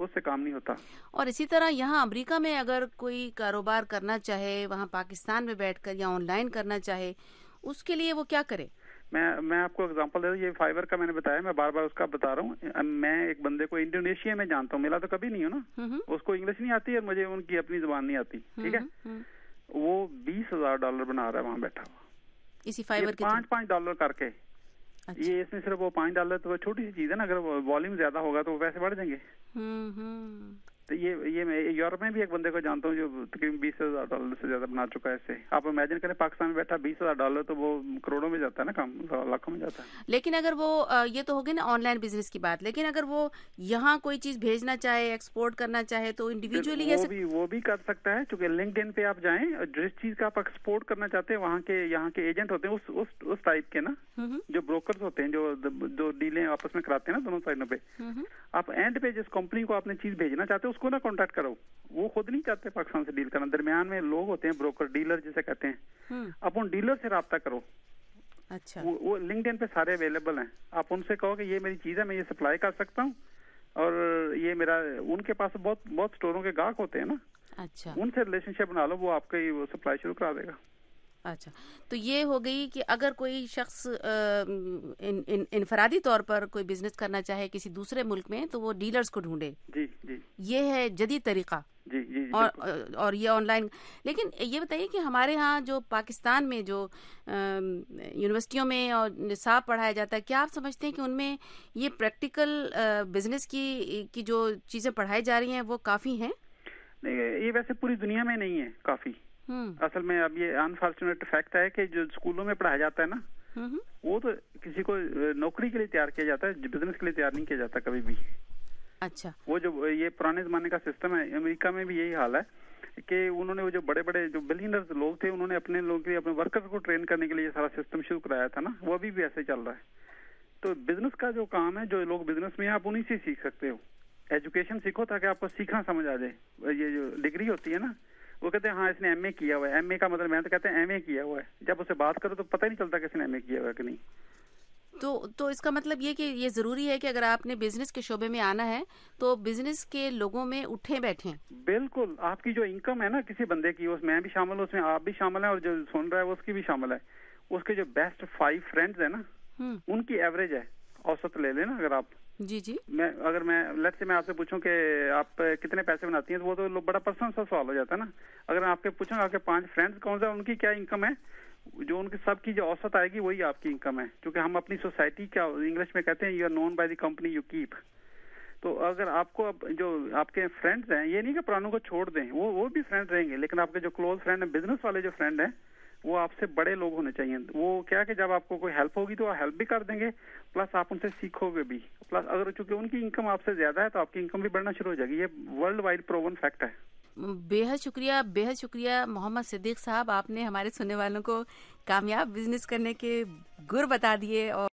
उससे काम नहीं होता। और इसी तरह यहाँ अमेरिका में अगर कोई कारोबार करना चाहे, वहाँ पाकिस्तान में बैठकर या ऑनलाइन करना चाहे, उसके लिए वो क्या करे? मैं मैं आपको एग्जांपल दे रहा हूँ, ये फाइवर का मैंने बताया, मैं बार बार उसका बता रहा हूँ। मैं एक बंदे को इंडोनेशिया में जानता हूँ, मिला तो कभी नहीं हूँ ना, उसको इंग्लिश नहीं आती और मुझे उनकी अपनी जुबान नहीं आती, ठीक है, वो बीस हजार डॉलर बना रहा है वहाँ बैठा हुआ, इसी फाइवर के पाँच पाँच डॉलर करके। अच्छा। ये इसमें सिर्फ वो पाँच डॉलर तो छोटी सी चीज है ना, अगर वॉल्यूम ज्यादा होगा तो पैसे बढ़ जाएंगे। तो ये ये मैं यूरोप में भी एक बंदे को जानता हूँ जो तकरीबन बीस हजार डॉलर से ज्यादा बना चुका है इससे। आप इमेजिन करें पाकिस्तान में बैठा बीस हजार डॉलर तो वो करोड़ों में जाता है ना, काम लाखों में जाता है। लेकिन अगर वो, ये तो हो गई ना ऑनलाइन बिजनेस की बात, लेकिन अगर वो यहाँ कोई चीज भेजना चाहे, एक्सपोर्ट करना चाहे तो इंडिविजुअली वो भी वो भी कर सकता है, क्योंकि लिंक्डइन पे आप जाएं और जिस चीज का आप एक्सपोर्ट करना चाहते हैं वहाँ के यहाँ के एजेंट होते हैं उस उस उस टाइप के ना, जो ब्रोकर्स होते हैं, जो जो डीलें आपस में कराते हैं ना दोनों साइडों पे। आप एंड पे जिस कंपनी को आपने चीज भेजना चाहते हो उसको ना कॉन्टेक्ट करो, वो खुद नहीं चाहते पाकिस्तान से डील करना, दरमियान में लोग होते हैं ब्रोकर, डीलर जिसे कहते हैं, आप उन डीलर से राब्ता करो। अच्छा। वो, वो लिंक्डइन पे सारे अवेलेबल हैं, आप उनसे कहो कि ये मेरी चीज है, मैं ये सप्लाई कर सकता हूँ और ये मेरा, उनके पास बहुत बहुत स्टोरों के ग्राहक होते हैं ना। अच्छा। उनसे रिलेशनशिप बना लो, वो आपकी वो सप्लाई शुरू करा देगा। अच्छा, तो ये हो गई कि अगर कोई शख्स इन, इन, इनफरादी तौर पर कोई बिजनेस करना चाहे किसी दूसरे मुल्क में तो वो डीलर्स को ढूंढे। जी जी, ये है जदीद तरीका। जी जी, जी और और ये ऑनलाइन। लेकिन ये बताइए कि हमारे यहाँ जो पाकिस्तान में जो यूनिवर्सिटियों में और निसाब पढ़ाया जाता है, क्या आप समझते हैं कि उनमें ये प्रैक्टिकल बिजनेस की की जो चीज़ें पढ़ाई जा रही हैं वो काफ़ी हैं? ये वैसे पूरी दुनिया में नहीं है काफ़ी। असल में अब ये अनफॉर्चुनेट फैक्ट है कि जो स्कूलों में पढ़ाया जाता है ना वो तो किसी को नौकरी के लिए तैयार किया जाता है, बिजनेस के लिए तैयार नहीं किया जाता कभी भी। अच्छा। वो जो ये पुराने जमाने का सिस्टम है, अमेरिका में भी यही हाल है कि उन्होंने वो जो बड़े बड़े जो बिलियनर्स लोग थे उन्होंने अपने लोगों के लिए, अपने वर्कर्स को ट्रेन करने के लिए सारा सिस्टम शुरू कराया था ना, वो अभी भी ऐसे चल रहा है। तो बिजनेस का जो काम है, जो लोग बिजनेस में है, आप उन्हीं से सीख सकते हो। एजुकेशन सीखो ताकि आपको सीखना समझ आ जाए। ये जो डिग्री होती है ना, वो कहते हैं हाँ इसने एमए किया हुआ है, एमए का मतलब मैं तो कहते हैं एमए किया हुआ है, जब उससे बात करो तो पता ही नहीं चलता कि इसने एमए किया हुआ है कि नहीं। तो तो इसका मतलब ये कि ये जरूरी है कि अगर आपने बिजनेस के शोबे में आना है तो बिजनेस के लोगों में उठे बैठे। बिल्कुल, आपकी जो इनकम है ना किसी बंदे की, उस मैं भी शामिल हूँ उसमें, आप भी शामिल है और जो सुन रहा है उसकी भी शामिल है। उसके जो बेस्ट फाइव फ्रेंड्स है ना उनकी एवरेज है, औसत ले लेना। अगर आप जी जी मैं अगर मैं लेट्स से मैं आपसे पूछूं कि आप कितने पैसे बनाती हैं तो वो तो बड़ा पर्सनल सा सवाल हो जाता है ना। अगर मैं आपके पूछूं आपके पांच फ्रेंड्स कौन से, उनकी क्या इनकम है, जो उनकी सबकी जो औसत आएगी वही आपकी इनकम है। क्योंकि हम अपनी सोसाइटी क्या इंग्लिश में कहते हैं, you are known by the company you keep. तो अगर आपको अब जो आपके फ्रेंड्स हैं, ये नहीं कि पुरानों को छोड़ दें, वो वो भी फ्रेंड्स रहेंगे, लेकिन आपके जो क्लोज फ्रेंड है, बिजनेस वाले जो फ्रेंड हैं, वो आपसे बड़े लोग होने चाहिए। वो क्या कि जब आपको कोई हेल्प होगी तो हेल्प भी कर देंगे, प्लस आप उनसे सीखोगे भी, प्लस अगर चूंकि उनकी इनकम आपसे ज्यादा है तो आपकी इनकम भी बढ़ना शुरू हो जाएगी। ये वर्ल्ड वाइड प्रोवन फैक्ट है। बेहद शुक्रिया, बेहद शुक्रिया मोहम्मद सिद्दीक साहब, आपने हमारे सुनने वालों को कामयाब बिजनेस करने के गुर बता दिए और